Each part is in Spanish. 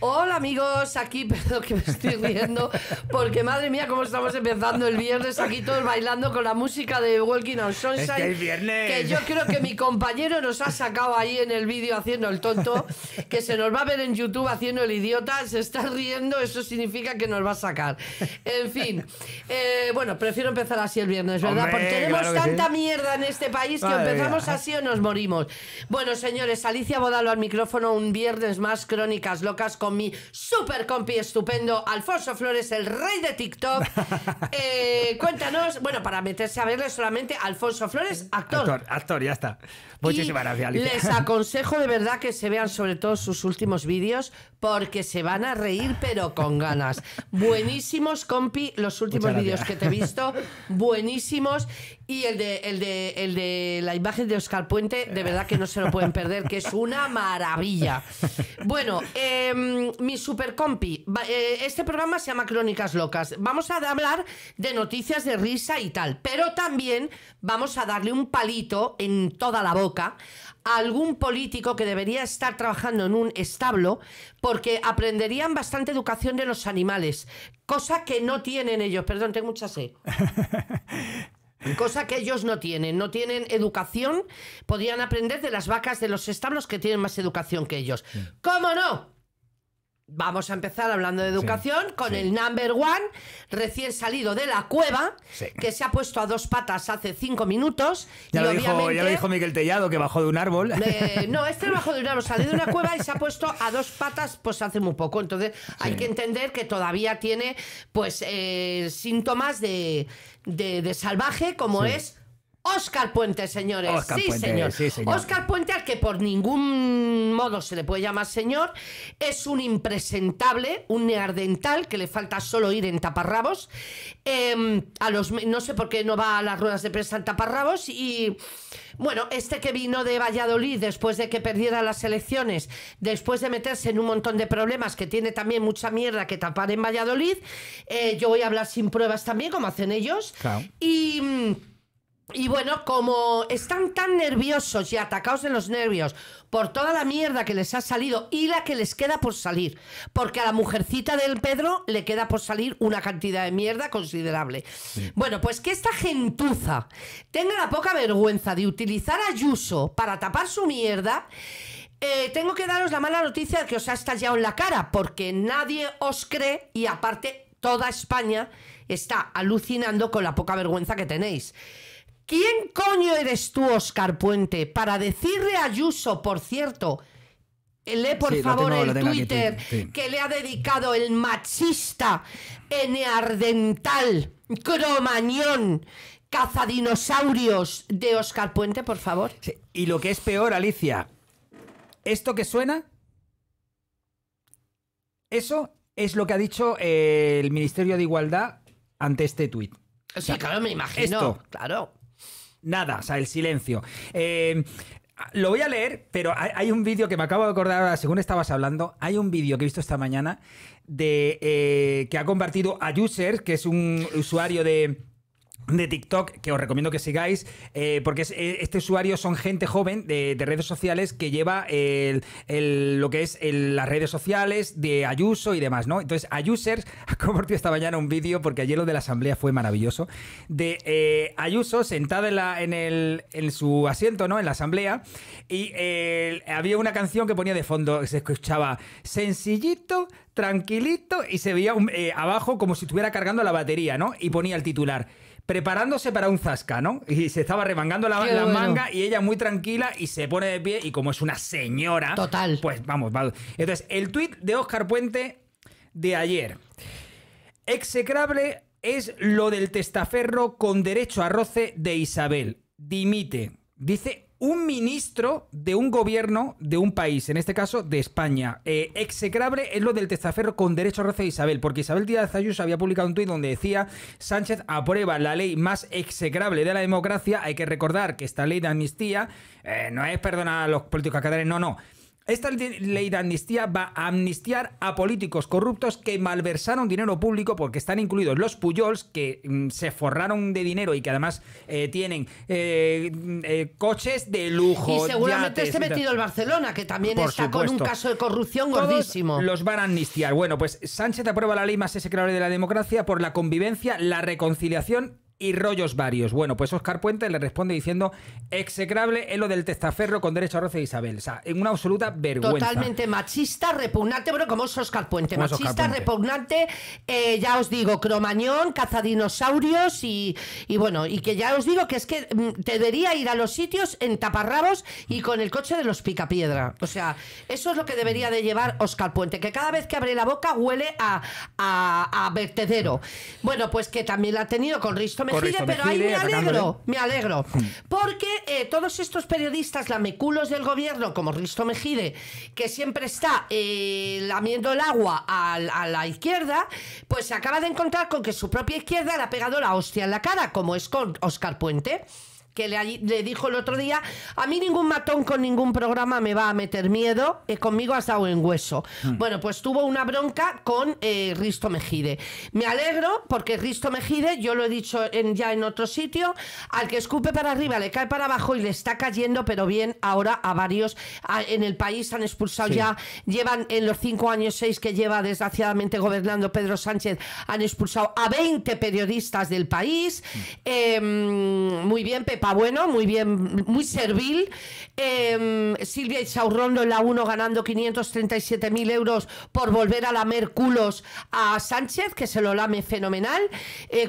Hola amigos, aquí, perdón que me estoy riendo, porque madre mía cómo estamos empezando el viernes aquí todos bailando con la música de Walking on Sunshine. Es que el viernes... Que yo creo que mi compañero nos ha sacado ahí en el vídeo haciendo el tonto, que se nos va a ver en YouTube haciendo el idiota, se está riendo, eso significa que nos va a sacar. En fin, bueno, prefiero empezar así el viernes, ¿verdad? Hombre, porque tenemos claro tanta mierda en este país que madre empezamos mía. Así o nos morimos. Bueno, señores, Alicia Bodalo al micrófono, un viernes más Crónicas Locas con mi super compi estupendo Alfonso Flores, el rey de TikTok. Cuéntanos, bueno, para meterse a verle solamente, Alfonso Flores, actor, ya está. Muchísimas gracias, Alicia. Les aconsejo de verdad que se vean sobre todo sus últimos vídeos porque se van a reír pero con ganas. Buenísimos, compi, los últimos vídeos que te he visto, buenísimos. Y el de la imagen de Oscar Puente, de verdad que no se lo pueden perder, que es una maravilla. Bueno, mi super compi, este programa se llama Crónicas Locas. Vamos a hablar de noticias de risa y tal, pero también vamos a darle un palito en toda la boca a algún político que debería estar trabajando en un establo porque aprenderían bastante educación de los animales, cosa que no tienen ellos. Perdón, tengo mucha sed. Cosa que ellos no tienen educación, podrían aprender de las vacas de los establos que tienen más educación que ellos. Sí. ¿Cómo no? Vamos a empezar hablando de educación con el number one, recién salido de la cueva, que se ha puesto a dos patas hace 5 minutos. Ya lo dijo Miguel Tellado, que bajó de un árbol. No, este no bajó de un árbol, salió de una cueva y se ha puesto a dos patas pues hace muy poco. Entonces hay que entender que todavía tiene pues síntomas de salvaje, como es... Oscar Puente, señores. Sí, señor. Oscar Puente, al que por ningún modo se le puede llamar señor, es un impresentable, un neardental, que le falta solo ir en taparrabos. No sé por qué no va a las ruedas de prensa en taparrabos. Y bueno, este que vino de Valladolid después de que perdiera las elecciones, después de meterse en un montón de problemas, que tiene también mucha mierda que tapar en Valladolid, yo voy a hablar sin pruebas también, como hacen ellos. Claro. Y bueno, como están tan nerviosos y atacados en los nervios por toda la mierda que les ha salido y la que les queda por salir, porque a la mujercita del Pedro le queda por salir una cantidad de mierda considerable. Sí. Bueno, pues que esta gentuza tenga la poca vergüenza de utilizar a Ayuso para tapar su mierda. Tengo que daros la mala noticia de que os ha estallado en la cara, porque nadie os cree y aparte toda España está alucinando con la poca vergüenza que tenéis. ¿Quién coño eres tú, Oscar Puente, para decirle a Ayuso, por cierto, lee por favor el Twitter que le ha dedicado el machista, eneardental, cromañón, cazadinosaurios de Oscar Puente, por favor? Sí. Y lo que es peor, Alicia, esto que suena, eso es lo que ha dicho el Ministerio de Igualdad ante este tuit. Sí, o sea, claro, me imagino. Esto, claro. Nada, o sea, el silencio. Lo voy a leer, pero hay un vídeo que me acabo de acordar ahora, según estabas hablando, hay un vídeo que he visto esta mañana de que ha compartido Ayusers, que es un usuario de TikTok, que os recomiendo que sigáis, porque este usuario son gente joven de redes sociales que lleva lo que es las redes sociales de Ayuso y demás, ¿no? Entonces, Ayusers ha compartido esta mañana un vídeo, porque ayer lo de la asamblea fue maravilloso, de Ayuso sentada en su asiento, ¿no? En la asamblea, y había una canción que ponía de fondo, que se escuchaba sencillito, tranquilito, y se veía abajo como si estuviera cargando la batería, ¿no? Y ponía el titular, preparándose para un zasca, ¿no? Y se estaba remangando la manga y ella muy tranquila y se pone de pie y como es una señora... Total. Pues vamos. Entonces, el tuit de Óscar Puente de ayer. Execrable es lo del testaferro con derecho a roce de Isabel. Dimite. Dice... un ministro de un gobierno de un país, en este caso de España. Execrable es lo del testaferro con derecho a roce de Isabel, porque Isabel Díaz Ayuso había publicado un tuit donde decía: Sánchez aprueba la ley más execrable de la democracia. Hay que recordar que esta ley de amnistía no es perdonar a los políticos catalanes, no. Esta ley de amnistía va a amnistiar a políticos corruptos que malversaron dinero público, porque están incluidos los Puyols, que se forraron de dinero y que además tienen coches de lujo. Y seguramente esté metido el Barcelona, que también está con un caso de corrupción gordísimo. Los van a amnistiar. Bueno, pues Sánchez aprueba la ley más execrable de la democracia por la convivencia, la reconciliación y rollos varios. Bueno, pues Oscar Puente le responde diciendo: execrable es lo del testaferro con derecho a roce de Isabel. O sea, una absoluta vergüenza. Totalmente machista, repugnante. Bueno, como es Oscar Puente. Machista, Oscar Puente, repugnante, ya os digo, cromañón, cazadinosaurios y bueno, y que ya os digo que es que debería ir a los sitios en taparrabos y con el coche de los picapiedra. O sea, eso es lo que debería de llevar Oscar Puente, que cada vez que abre la boca huele a vertedero. Bueno, pues que también la ha tenido con Risto Mejide, pero ahí me alegro, porque todos estos periodistas lameculos del gobierno, como Risto Mejide, que siempre está lamiendo el agua a la izquierda, pues se acaba de encontrar con que su propia izquierda le ha pegado la hostia en la cara, como es con Oscar Puente, que le dijo el otro día: a mí ningún matón con ningún programa me va a meter miedo, conmigo has dado en hueso. Bueno, pues tuvo una bronca con Risto Mejide. Me alegro porque Risto Mejide, yo lo he dicho ya en otro sitio, al que escupe para arriba le cae para abajo, y le está cayendo, pero bien, ahora a varios. En el país han expulsado ya, llevan en los 5 años, 6 que lleva desgraciadamente gobernando Pedro Sánchez, han expulsado a 20 periodistas del país. Muy bien, Pepa. Bueno, muy bien, muy servil. Silvia Insaurrondo en la 1 ganando 537.000 euros por volver a lamer culos a Sánchez, que se lo lame fenomenal,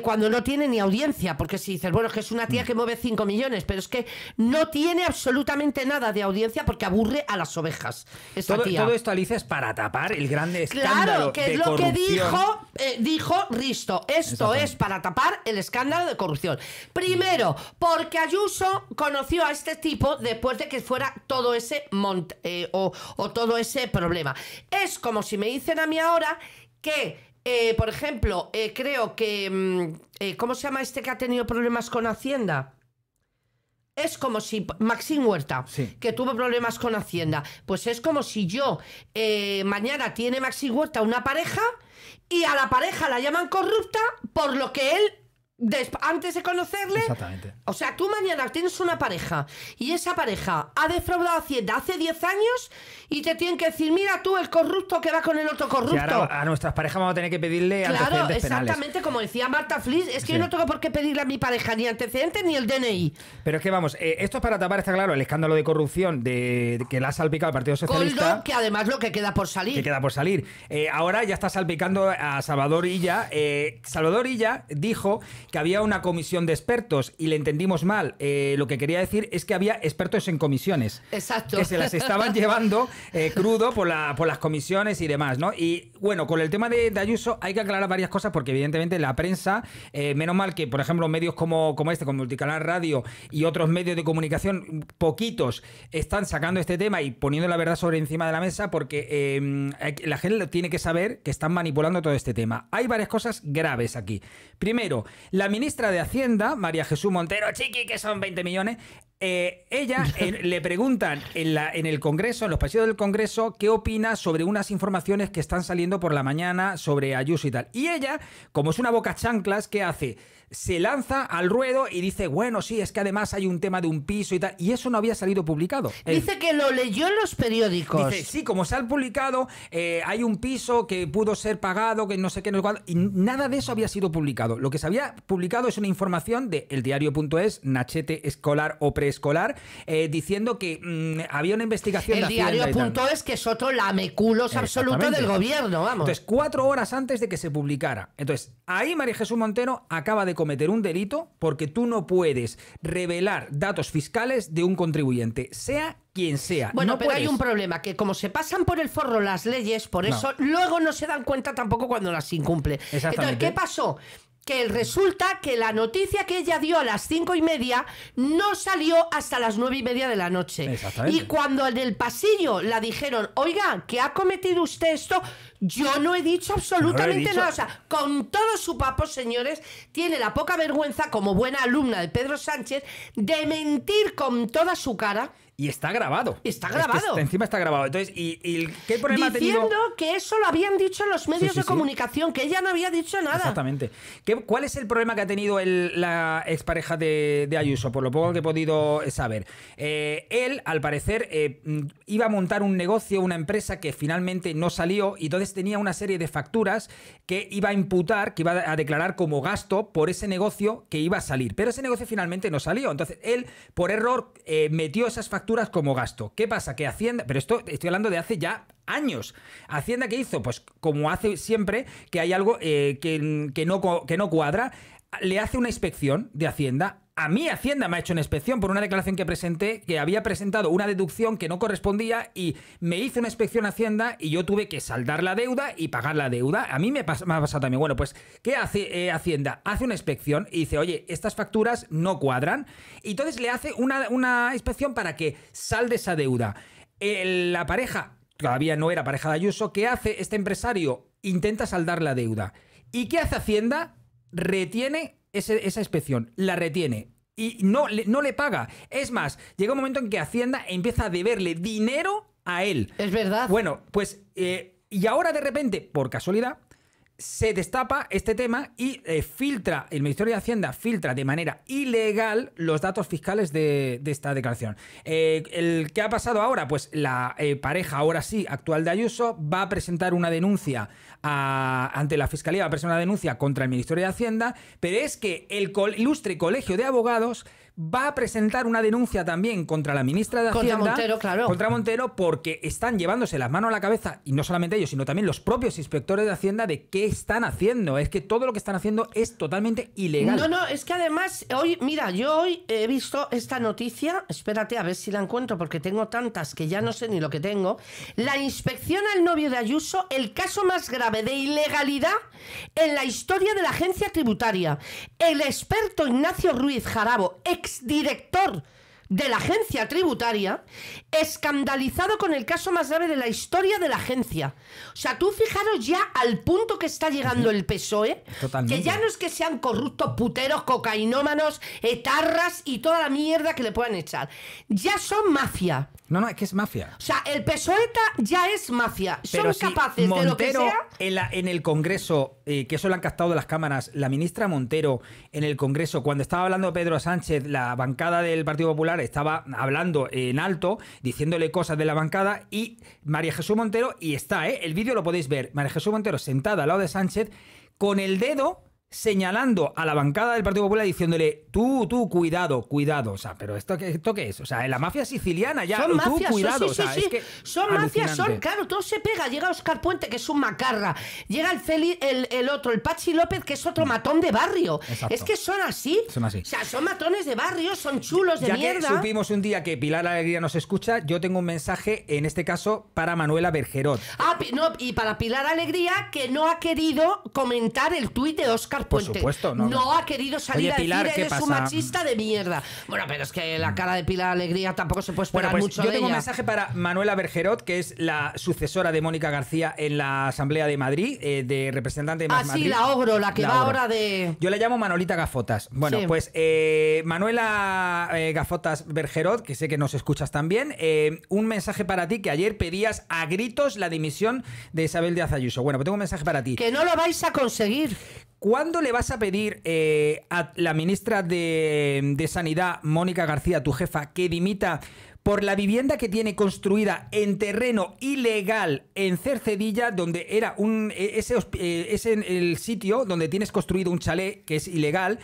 cuando no tiene ni audiencia, porque si dices, bueno, es que es una tía que mueve 5 millones, pero es que no tiene absolutamente nada de audiencia porque aburre a las ovejas. Todo esto, Alicia, es para tapar el grande escándalo de corrupción. Claro, que es lo que dijo, Risto. Esto es para tapar el escándalo de corrupción. Primero, porque Ayuso conoció a este tipo después de que fuera todo ese todo ese problema. Es como si me dicen a mí ahora que, por ejemplo, creo que... ¿cómo se llama este que ha tenido problemas con Hacienda? Es como si... Maxi Huerta, que tuvo problemas con Hacienda. Pues es como si yo... mañana tiene Maxi Huerta una pareja y a la pareja la llaman corrupta por lo que él... antes de conocerle. Exactamente. O sea, tú mañana tienes una pareja y esa pareja ha defraudado a Hacienda hace 10 años y te tienen que decir: mira tú, el corrupto que va con el otro corrupto. Ahora a nuestras parejas vamos a tener que pedirle antecedentes penales. Exactamente, como decía Marta Fliss, es que yo no tengo por qué pedirle a mi pareja ni antecedentes ni el DNI. Pero es que vamos, esto es para tapar, está claro, el escándalo de corrupción de que la ha salpicado el Partido Socialista. Coldo, que además lo que queda por salir. Que queda por salir. Ahora ya está salpicando a Salvador Illa. Salvador Illa dijo que había una comisión de expertos y le entendimos mal. Lo que quería decir es que había expertos en comisiones. Exacto. Que se las estaban llevando crudo por las comisiones y demás, ¿no? Y bueno, con el tema de Ayuso hay que aclarar varias cosas, porque evidentemente la prensa, menos mal que, por ejemplo, medios como este, como Multicanal Radio y otros medios de comunicación, poquitos, están sacando este tema y poniendo la verdad sobre encima de la mesa, porque la gente tiene que saber que están manipulando todo este tema. Hay varias cosas graves aquí. Primero, la ministra de Hacienda, María Jesús Montero, chiqui, que son 20 millones, ella le preguntan en el Congreso, en los pasillos del Congreso, qué opina sobre unas informaciones que están saliendo por la mañana sobre Ayuso y tal. Y ella, como es una boca chanclas, ¿qué hace? Se lanza al ruedo y dice: bueno, sí, es que además hay un tema de un piso y tal, y eso no había salido publicado. Dice que lo leyó en los periódicos. Dice, sí, como se ha publicado, hay un piso que pudo ser pagado, que no sé qué, no sé cuándo, y nada de eso había sido publicado. Lo que se había publicado es una información de eldiario.es, Nachete Escolar o Preescolar, diciendo que había una investigación. Eldiario.es, que es otro lameculos absoluto del gobierno, vamos. Entonces, 4 horas antes de que se publicara. Entonces, ahí María Jesús Montero acaba de cometer un delito, porque tú no puedes revelar datos fiscales de un contribuyente, sea quien sea. Bueno, no, pero puedes. Hay un problema, que como se pasan por el forro las leyes, por eso luego no se dan cuenta tampoco cuando las incumple. Entonces, ¿qué pasó? Que resulta que la noticia que ella dio a las 5:30 no salió hasta las 9:30 de la noche. Y cuando en el pasillo la dijeron: oiga, que ha cometido usted esto, Yo no he dicho absolutamente nada. O sea, con todo su papo, señores, tiene la poca vergüenza, como buena alumna de Pedro Sánchez, de mentir con toda su cara. Y está grabado. Está grabado. Es que encima está grabado. Entonces, ¿y qué problema diciendo ha tenido? Que eso lo habían dicho en los medios de comunicación, que ella no había dicho nada. Exactamente. ¿Cuál es el problema que ha tenido la expareja de Ayuso? Por lo poco que he podido saber. Él, al parecer, iba a montar un negocio, una empresa que finalmente no salió, y entonces tenía una serie de facturas que iba a imputar, que iba a declarar como gasto por ese negocio que iba a salir. Pero ese negocio finalmente no salió. Entonces, él, por error, metió esas facturas como gasto. ¿Qué pasa? Que Hacienda... Pero esto estoy hablando de hace ya años. ¿Hacienda qué hizo? Pues como hace siempre que hay algo que no cuadra, le hace una inspección de Hacienda. A mí Hacienda me ha hecho una inspección por una declaración que presenté, que había presentado una deducción que no correspondía, y me hizo una inspección a Hacienda y yo tuve que saldar la deuda y pagar la deuda. A mí me ha pasado también. Bueno, pues, ¿qué hace Hacienda? Hace una inspección y dice, oye, estas facturas no cuadran. Y entonces le hace una inspección para que salde esa deuda. La pareja, todavía no era pareja de Ayuso, ¿qué hace este empresario? Intenta saldar la deuda. ¿Y qué hace Hacienda? Retiene esa inspección, la retiene y no le paga. Es más, llega un momento en que Hacienda empieza a deberle dinero a él. Es verdad. Bueno, pues y ahora de repente, por casualidad, se destapa este tema y filtra, el Ministerio de Hacienda filtra de manera ilegal los datos fiscales de esta declaración. El que ha pasado ahora, pues la pareja, ahora sí, actual de Ayuso, va a presentar una denuncia ante la Fiscalía, va a presentar una denuncia contra el Ministerio de Hacienda, pero es que el ilustre Colegio de Abogados va a presentar una denuncia también contra la ministra de Hacienda. Contra Montero, claro. Contra Montero, porque están llevándose las manos a la cabeza, y no solamente ellos, sino también los propios inspectores de Hacienda, de qué están haciendo. Es que todo lo que están haciendo es totalmente ilegal. No, no, es que además, hoy, mira, yo hoy he visto esta noticia, espérate a ver si la encuentro, porque tengo tantas que ya no sé ni lo que tengo. La inspección al novio de Ayuso, el caso más grave de ilegalidad en la historia de la agencia tributaria. El experto Ignacio Ruiz Jarabo, exdirector de la agencia tributaria, escandalizado con el caso más grave de la historia de la agencia. O sea, tú fijaros ya al punto que está llegando el PSOE, totalmente, que ya no es que sean corruptos, puteros, cocainómanos, etarras y toda la mierda que le puedan echar. Ya son mafia. No, no, es que es mafia. O sea, el PSOEta ya es mafia. Pero son capaces Montero, de lo que sea... En el Congreso, que eso lo han captado de las cámaras, la ministra Montero en el Congreso, cuando estaba hablando Pedro Sánchez, la bancada del Partido Popular estaba hablando en alto, diciéndole cosas de la bancada, y María Jesús Montero, y está, el vídeo lo podéis ver, María Jesús Montero sentada al lado de Sánchez, con el dedo señalando a la bancada del Partido Popular, diciéndole, tú, cuidado, cuidado. O sea, pero ¿esto qué es? O sea, en la mafia siciliana ya, son tú, mafias, cuidado. Sí. Es que son mafias, son, claro, todo se pega. Llega Oscar Puente, que es un macarra. Llega el otro, el Pachi López, que es otro matón de barrio. Exacto. Es que son así. Son así. O sea, son matones de barrio, son chulos de ya mierda. Ya supimos un día que Pilar Alegría nos escucha, yo tengo un mensaje, en este caso, para Manuela Bergerot. Ah, no, y para Pilar Alegría, que no ha querido comentar el tuit de Oscar Puente. Por supuesto, no ha querido salir. Oye, Pilar, a decir, eres un machista de mierda. Bueno, pero es que la cara de Pilar Alegría tampoco se puede esperar mucho de ella. Yo tengo un mensaje para Manuela Bergerot, que es la sucesora de Mónica García en la Asamblea de Madrid, de representante de Madrid. Ah, sí, la ogro, la que va ahora de... Yo la llamo Manolita Gafotas. Bueno, sí, pues Manuela Gafotas Bergerot, que sé que nos escuchas también, un mensaje para ti, que ayer pedías a gritos la dimisión de Isabel Díaz Ayuso. Bueno, pues tengo un mensaje para ti. Que no lo vais a conseguir. ¿Cuándo le vas a pedir a la ministra de Sanidad, Mónica García, tu jefa, que dimita por la vivienda que tiene construida en terreno ilegal en Cercedilla, donde era el sitio donde tienes construido un chalet que es ilegal,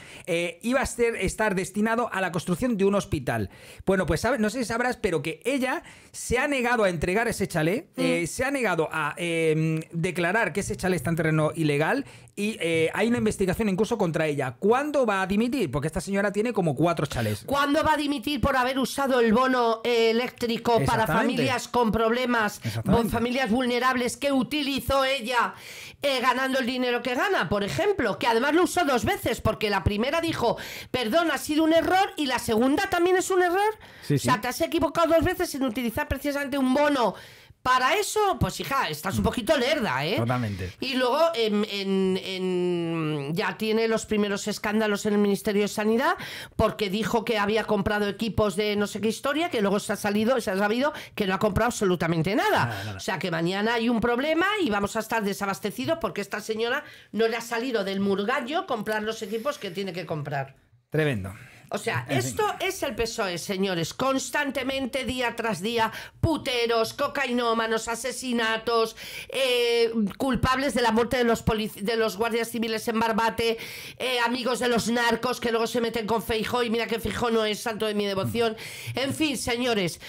iba a estar destinado a la construcción de un hospital? Bueno, pues no sé si sabrás, pero que ella se ha negado a entregar ese chalet, se ha negado a declarar que ese chalet está en terreno ilegal, y hay una investigación incluso contra ella. ¿Cuándo va a dimitir? Porque esta señora tiene como 4 chalés. ¿Cuándo va a dimitir por haber usado el bono eléctrico para familias con problemas, familias vulnerables, que utilizó ella ganando el dinero que gana, por ejemplo? Que además lo usó 2 veces, porque la primera dijo, perdón, ha sido un error, y la segunda también es un error. Sí, o sea, te has equivocado 2 veces sin utilizar precisamente un bono Para eso, pues hija, estás un poquito lerda, ¿eh? Totalmente. Y luego ya tiene los primeros escándalos en el Ministerio de Sanidad porque dijo que había comprado equipos de no sé qué historia, que luego se ha sabido que no ha comprado absolutamente nada. O sea que mañana hay un problema y vamos a estar desabastecidos porque esta señora no le ha salido del murgallo comprar los equipos que tiene que comprar. Tremendo. O sea, esto es el PSOE, señores. Constantemente, día tras día, puteros, cocainómanos, asesinatos, culpables de la muerte de los guardias civiles en Barbate, amigos de los narcos que luego se meten con Feijóo y mira que Feijóo no es santo de mi devoción. En fin, señores,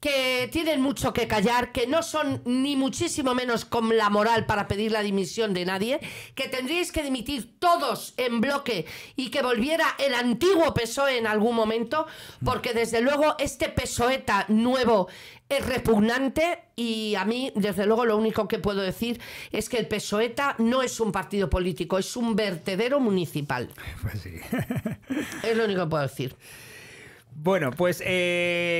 que tienen mucho que callar, que no son ni muchísimo menos con la moral para pedir la dimisión de nadie, que tendríais que dimitir todos en bloque y que volviera el antiguo PSOE en algún momento, porque desde luego este PSOEta nuevo es repugnante y a mí, desde luego, lo único que puedo decir es que el PSOEta no es un partido político, es un vertedero municipal. Pues sí. Es lo único que puedo decir. Bueno, pues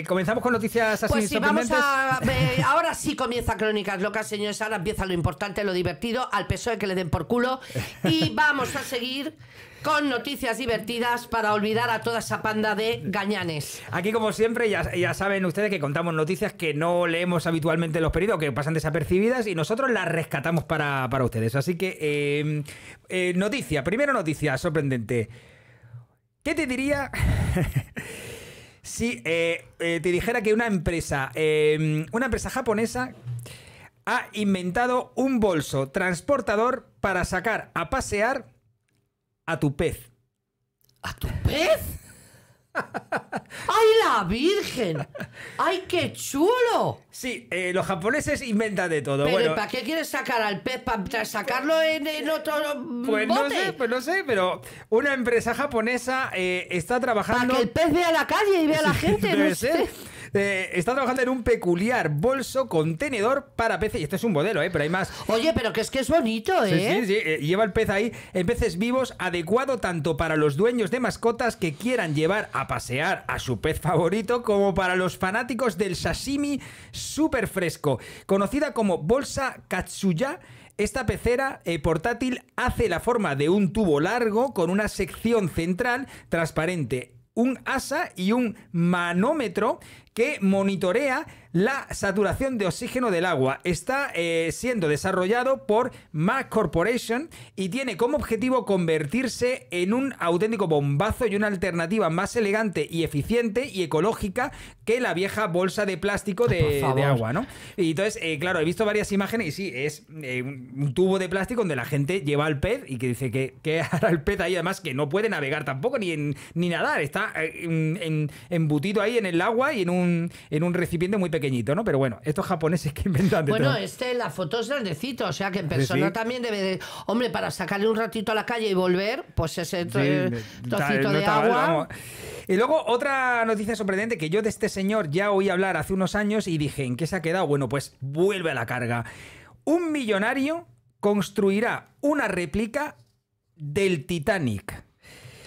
comenzamos con noticias así. Pues sí, vamos a... ahora sí comienza Crónicas Locas, señores. Ahora empieza lo importante, lo divertido. Al PSOE que le den por culo. Y vamos a seguir con noticias divertidas para olvidar a toda esa panda de gañanes. Aquí, como siempre, ya saben ustedes que contamos noticias que no leemos habitualmente en los periódicos, que pasan desapercibidas, y nosotros las rescatamos para ustedes. Así que, noticia, primera noticia sorprendente. ¿Qué te diría... si te dijera que una empresa japonesa ha inventado un bolso transportador para sacar a pasear a tu pez? ¿A tu pez? ¡Ay, la Virgen! ¡Ay, qué chulo! Sí, los japoneses inventan de todo. Pero bueno, ¿para qué quieres sacar al pez? ¿Para sacarlo en otro pues bote? Pues no sé, pero una empresa japonesa está trabajando... Para que el pez vea la calle y vea a la gente, no sé. Está trabajando en un peculiar bolso contenedor para peces. Y esto es un modelo, pero hay más. Oye, pero que es bonito, ¿eh? Sí, sí, sí. Lleva el pez ahí, en peces vivos, adecuado tanto para los dueños de mascotas que quieran llevar a pasear a su pez favorito como para los fanáticos del sashimi súper fresco. Conocida como bolsa Katsuya, esta pecera portátil hace la forma de un tubo largo con una sección central transparente, un asa y un manómetro que monitorea la saturación de oxígeno del agua. Está siendo desarrollado por Mac Corporation y tiene como objetivo convertirse en un auténtico bombazo y una alternativa más elegante y eficiente y ecológica que la vieja bolsa de plástico de agua, ¿no? Y entonces, claro, he visto varias imágenes y sí, es un tubo de plástico donde la gente lleva al pez y que dice que hará el pez ahí, además que no puede navegar tampoco ni nadar, está embutido ahí en el agua y en un recipiente muy pequeñito, ¿no? Pero bueno, estos japoneses que inventan de todo. La foto es grandecito, o sea que en persona sí. También debe de... Hombre, para sacarle un ratito a la calle y volver, pues ese trocito de agua... Y luego otra noticia sorprendente que yo de este señor ya oí hablar hace unos años y dije, ¿en qué se ha quedado? Bueno, pues vuelve a la carga. Un millonario construirá una réplica del Titanic.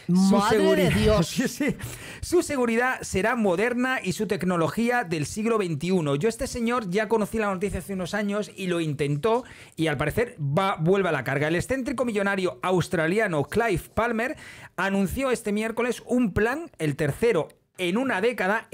¡Madre de Dios! Sí, sí. Su seguridad será moderna y su tecnología del siglo XXI. Yo este señor ya conocí la noticia hace unos años y lo intentó y al parecer vuelve a la carga. El excéntrico millonario australiano Clive Palmer anunció este miércoles un plan, el tercero en una década,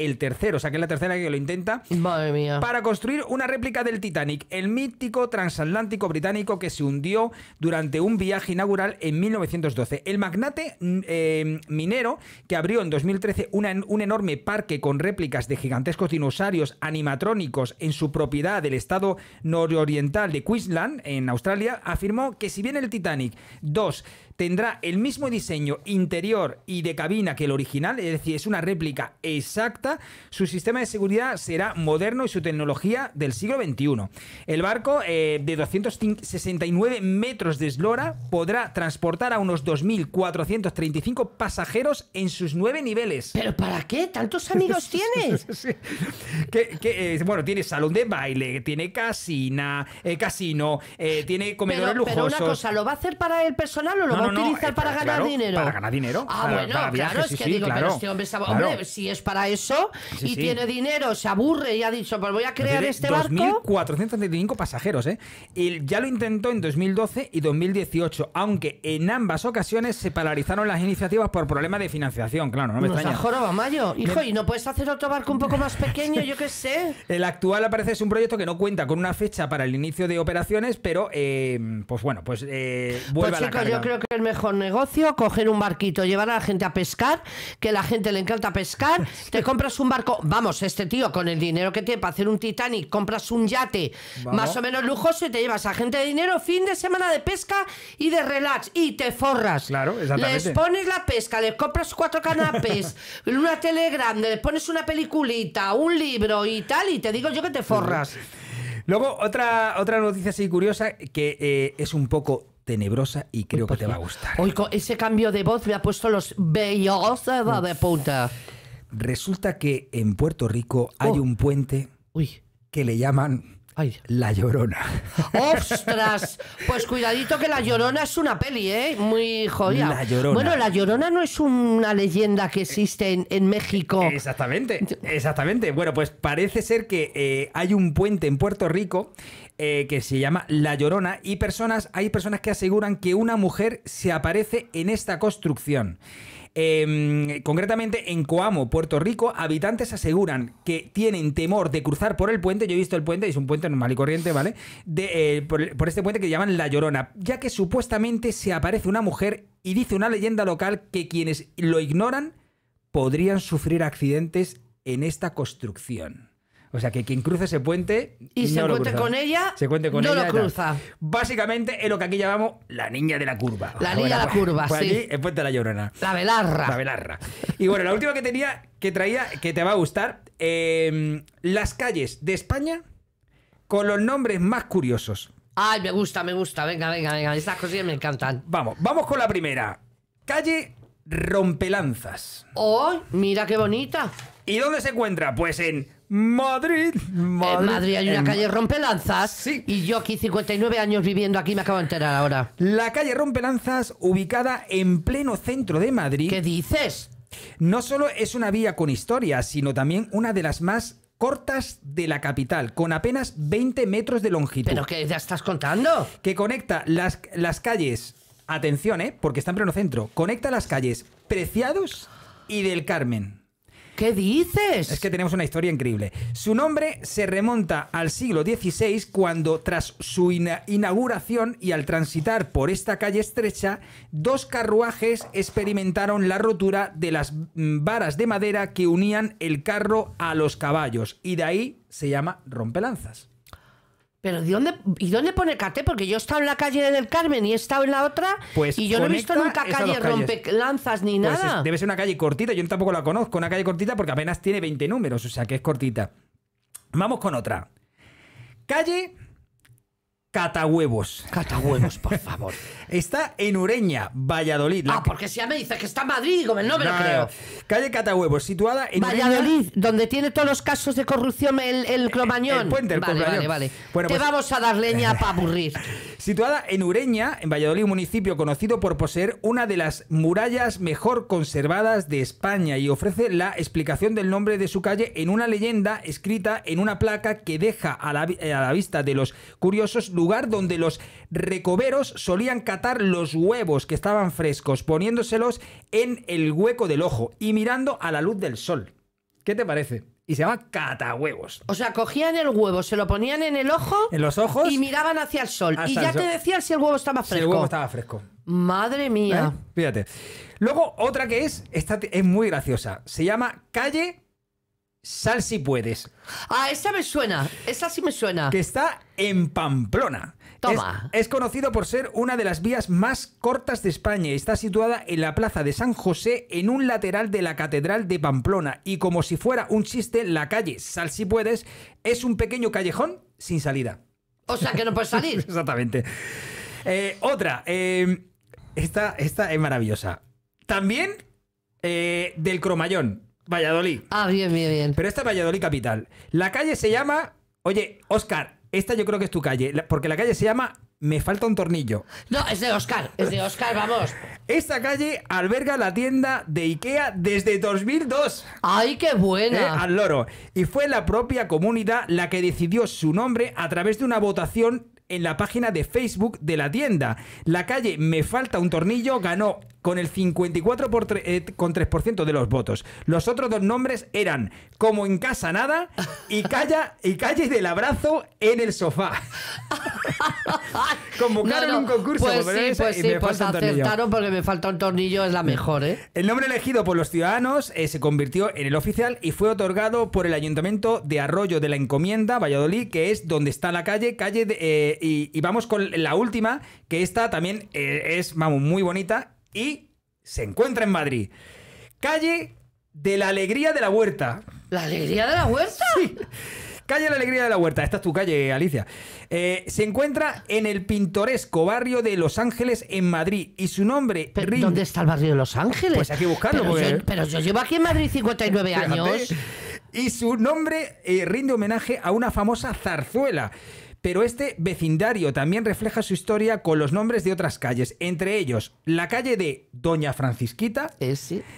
o sea que es la tercera que lo intenta, madre mía, para construir una réplica del Titanic, el mítico transatlántico británico que se hundió durante un viaje inaugural en 1912. El magnate minero que abrió en 2013 un enorme parque con réplicas de gigantescos dinosaurios animatrónicos en su propiedad del estado nororiental de Queensland, en Australia, afirmó que si bien el Titanic 2 tendrá el mismo diseño interior y de cabina que el original, es decir, es una réplica exacta, su sistema de seguridad será moderno y su tecnología del siglo XXI. El barco de 269 metros de eslora podrá transportar a unos 2.435 pasajeros en sus 9 niveles. ¿Pero para qué? ¿Tantos amigos tienes? Sí. Bueno, tiene salón de baile, tiene casino, tiene comedores lujosos. Pero una cosa, ¿lo va a hacer para el personal o lo va utilizar para ganar dinero. Para ganar dinero. Ah, bueno, para viajes, claro, es que sí, digo, pero este hombre estaba, hombre, si es para eso y tiene dinero, se aburre y ha dicho, pues voy a crear este barco. 2.435 pasajeros, ¿eh? Y ya lo intentó en 2012 y 2018, aunque en ambas ocasiones se paralizaron las iniciativas por problemas de financiación, claro, no me extraña. Nos ajoroba, Mayo. Hijo, ¿y no puedes hacer otro barco un poco más pequeño? Yo qué sé. El actual, aparece, es un proyecto que no cuenta con una fecha para el inicio de operaciones, pero, pues bueno, pues vuelve pues, a la carga. Yo creo que el mejor negocio, coger un barquito, llevar a la gente a pescar, que a la gente le encanta pescar, te compras un barco, vamos, este tío con el dinero que tiene para hacer un Titanic, compras un yate más o menos lujoso y te llevas a gente de dinero, fin de semana de pesca y de relax, y te forras. Claro, exactamente. Les pones la pesca, les compras 4 canapés, una tele grande, les pones una peliculita, un libro y tal, y te digo yo que te forras. Luego, otra noticia así curiosa que es un poco tenebrosa y creo que te va a gustar. Hoy con ese cambio de voz me ha puesto los vellos de punta. Resulta que en Puerto Rico hay un puente que le llaman La Llorona. ¡Ostras! Pues cuidadito que La Llorona es una peli, ¿eh? Muy jodida. La Llorona. Bueno, La Llorona no es una leyenda que existe en México. Exactamente, exactamente. Bueno, pues parece ser que hay un puente en Puerto Rico que se llama La Llorona y hay personas que aseguran que una mujer se aparece en esta construcción. Concretamente en Coamo, Puerto Rico, habitantes aseguran que tienen temor de cruzar por el puente. Yo he visto el puente, es un puente normal y corriente, ¿vale? Por este puente que llaman La Llorona, ya que supuestamente se aparece una mujer y dice una leyenda local que quienes lo ignoran podrían sufrir accidentes en esta construcción. O sea, que quien cruce ese puente y se encuentre con ella, no lo cruza. Básicamente es lo que aquí llamamos la niña de la curva. La niña de la curva, sí. Allí, el puente de La Llorona. La Belarra. La Belarra. Y bueno, la última que traía, que te va a gustar, las calles de España con los nombres más curiosos. Ay, me gusta. Venga, venga, venga. Estas cosillas me encantan. Vamos con la primera. Calle Rompelanzas. ¡Oh! Mira qué bonita. ¿Y dónde se encuentra? Pues en Madrid. En Madrid hay una calle Rompelanzas. Sí. Y yo aquí 59 años viviendo aquí me acabo de enterar ahora. La calle Rompelanzas, ubicada en pleno centro de Madrid. ¿Qué dices? No solo es una vía con historia, sino también una de las más cortas de la capital, con apenas 20 metros de longitud. ¿Pero qué ya estás contando? Que conecta las calles, atención, porque está en pleno centro, conecta las calles Preciados y del Carmen. ¿Qué dices? Es que tenemos una historia increíble. Su nombre se remonta al siglo XVI, cuando tras su inauguración y al transitar por esta calle estrecha, 2 carruajes experimentaron la rotura de las varas de madera que unían el carro a los caballos. Y de ahí se llama Rompelanzas. ¿Pero dónde pone Caté? Porque yo he estado en la calle del Carmen y he estado en la otra y yo no he visto nunca calle Rompelanzas ni nada. Pues debe ser una calle cortita, yo tampoco la conozco, una calle cortita porque apenas tiene 20 números, o sea que es cortita. Vamos con otra. Calle Catahuevos. Catahuevos, por favor. Está en Ureña, Valladolid. Porque si ya me dices que está en Madrid, digo, no me lo creo. Calle Catahuevos, situada en Valladolid, Ureña, donde tiene todos los casos de corrupción el Cromañón. El puente, el Cromañón. Vale. Bueno, pues, te vamos a dar leña para aburrir. Situada en Ureña, en Valladolid, un municipio conocido por poseer una de las murallas mejor conservadas de España y ofrece la explicación del nombre de su calle en una leyenda escrita en una placa que deja a la vista de los curiosos lugar donde los recoveros solían catar los huevos que estaban frescos, poniéndoselos en el hueco del ojo y mirando a la luz del sol. ¿Qué te parece? Y se llama Catahuevos. O sea, cogían el huevo, se lo ponían en el ojo, en los ojos, y miraban hacia el sol. Y ya te decían si el huevo estaba fresco. Si el huevo estaba fresco. Madre mía. Fíjate. Luego, otra que es muy graciosa. Se llama Calle Sal si puedes. Ah, esa me suena. Esa sí me suena. Que está en Pamplona. Toma. Es conocido por ser una de las vías más cortas de España. Está situada en la plaza de San José, en un lateral de la Catedral de Pamplona. Y como si fuera un chiste, la calle Sal si puedes es un pequeño callejón sin salida. O sea que no puedes salir. Exactamente. Otra. Esta es maravillosa. También del Cromallón. Valladolid. Ah, bien, bien, bien. Pero esta es Valladolid capital. La calle se llama... Oye, Óscar, esta yo creo que es tu calle, porque la calle se llama me falta un tornillo. No, es de Oscar, vamos. Esta calle alberga la tienda de Ikea desde 2002. ¡Ay, qué buena! Al loro. Y fue la propia comunidad la que decidió su nombre a través de una votación en la página de Facebook de la tienda. La calle Me Falta un Tornillo ganó con el 54,3% de los votos. Los otros dos nombres eran Como en Casa Nada y Calle del Abrazo en el Sofá. Convocaron un concurso. Pues sí, pues acertaron porque Me Falta un Tornillo es la mejor, ¿eh? El nombre elegido por los ciudadanos se convirtió en el oficial y fue otorgado por el Ayuntamiento de Arroyo de la Encomienda, Valladolid, que es donde está la calle. Y vamos con la última, que esta también es, vamos, muy bonita. Y se encuentra en Madrid. Calle de la Alegría de la Huerta. ¿La Alegría de la Huerta? Sí. Calle de la Alegría de la Huerta. Esta es tu calle, Alicia. Se encuentra en el pintoresco barrio de Los Ángeles, en Madrid. Y su nombre... ¿Dónde está el barrio de Los Ángeles? Pues hay que buscarlo. Pero yo llevo aquí en Madrid 59 años. Fíjate. Y su nombre rinde homenaje a una famosa zarzuela. Pero este vecindario también refleja su historia con los nombres de otras calles, entre ellos la calle de Doña Francisquita,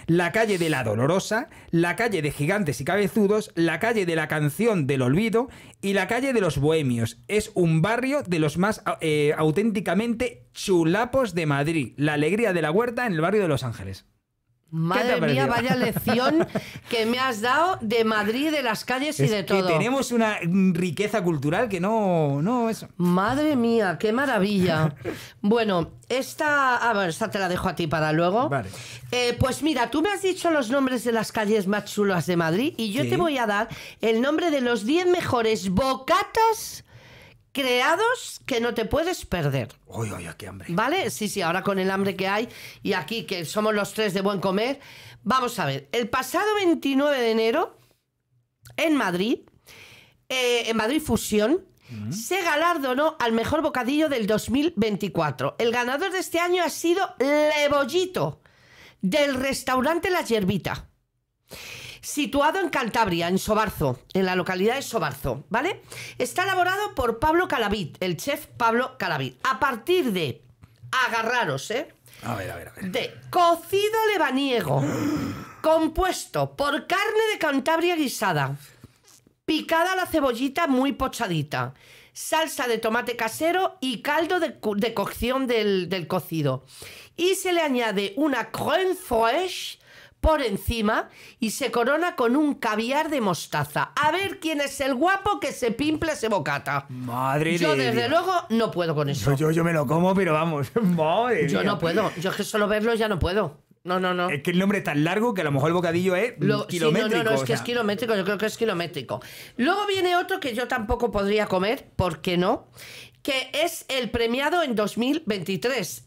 la calle de La Dolorosa, la calle de Gigantes y Cabezudos, la calle de la Canción del Olvido y la calle de los Bohemios. Es un barrio de los más auténticamente chulapos de Madrid. La Alegría de la Huerta en el barrio de Los Ángeles. Madre mía, vaya lección que me has dado de Madrid, de las calles y de todo. Que tenemos una riqueza cultural que no eso. Madre mía, qué maravilla. Bueno, esta te la dejo a ti para luego. Vale. Pues mira, tú me has dicho los nombres de las calles más chulas de Madrid y yo te voy a dar el nombre de los 10 mejores bocatas creados que no te puedes perder. Uy, uy, qué hambre. ¿Vale? Sí, sí, ahora con el hambre que hay y aquí que somos los tres de buen comer. Vamos a ver, el pasado 29 de enero en Madrid Fusión, se galardonó al mejor bocadillo del 2024. El ganador de este año ha sido Lebollito, del restaurante La Hierbita, situado en Cantabria, en Sobarzo, en la localidad de Sobarzo, ¿vale? Está elaborado por Pablo Calavit, el chef Pablo Calavit. A partir de, agarraros, ¿eh? A ver. De cocido lebaniego, compuesto por carne de Cantabria guisada, picada la cebollita muy pochadita, salsa de tomate casero y caldo de cocción del cocido. Y se le añade una crème fraîche por encima y se corona con un caviar de mostaza. A ver quién es el guapo que se pimple ese bocata. Madre mía. Yo desde luego no puedo con eso. Yo me lo como, pero vamos, madre mía. Yo no puedo. Yo es que solo verlo ya no puedo. No. Es que el nombre es tan largo que a lo mejor el bocadillo es kilométrico. Sí, no, es que es kilométrico. Yo creo que es kilométrico. Luego viene otro que yo tampoco podría comer, ¿por qué no? Que es el premiado en 2023,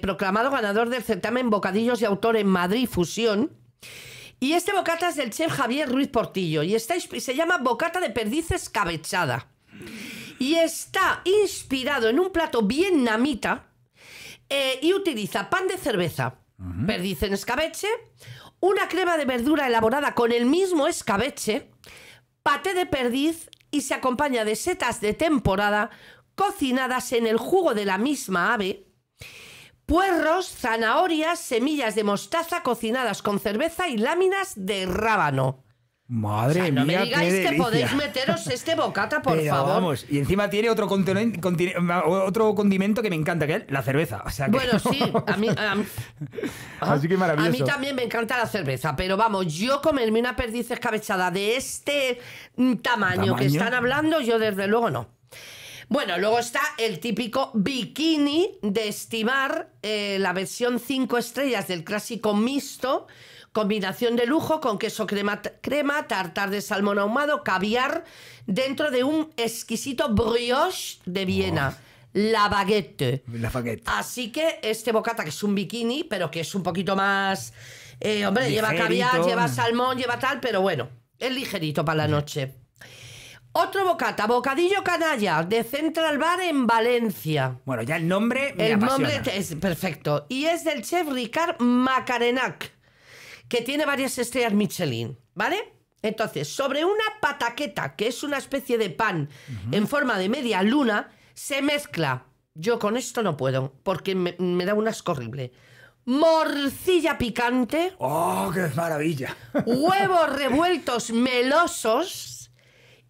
proclamado ganador del certamen Bocadillos de Autor en Madrid Fusión. Y este bocata es del chef Javier Ruiz Portillo y se llama bocata de perdices cabechada. Y está inspirado en un plato vietnamita y utiliza pan de cerveza, perdiz en escabeche, una crema de verdura elaborada con el mismo escabeche, paté de perdiz, y se acompaña de setas de temporada cocinadas en el jugo de la misma ave, puerros, zanahorias, semillas de mostaza cocinadas con cerveza y láminas de rábano. Madre mía, no me digáis que podéis meteros este bocata, por favor. Vamos, y encima tiene otro condimento que me encanta, que es la cerveza. O sea que bueno, sí, así que maravilloso. A mí también me encanta la cerveza, pero vamos, yo comerme una perdiz escabechada de este tamaño que están hablando, yo desde luego no. Bueno, luego está el típico bikini de Estimar, la versión 5 estrellas del clásico mixto. Combinación de lujo con queso crema, tartar de salmón ahumado, caviar, dentro de un exquisito brioche de Viena, la baguette. Así que este bocata, que es un bikini, pero que es un poquito más... hombre, ligerito. Lleva caviar, lleva salmón, lleva tal, pero bueno, es ligerito para la noche. Otro bocadillo canalla, de Central Bar en Valencia. Bueno, ya el nombre me apasiona. El nombre es perfecto. Y es del chef Ricard Macarenac, que tiene varias estrellas Michelin, ¿vale? Entonces, sobre una pataqueta, que es una especie de pan en forma de media luna, Se mezcla, yo con esto no puedo, porque me da un asco horrible. Morcilla picante. ¡Oh, qué maravilla! Huevos revueltos melosos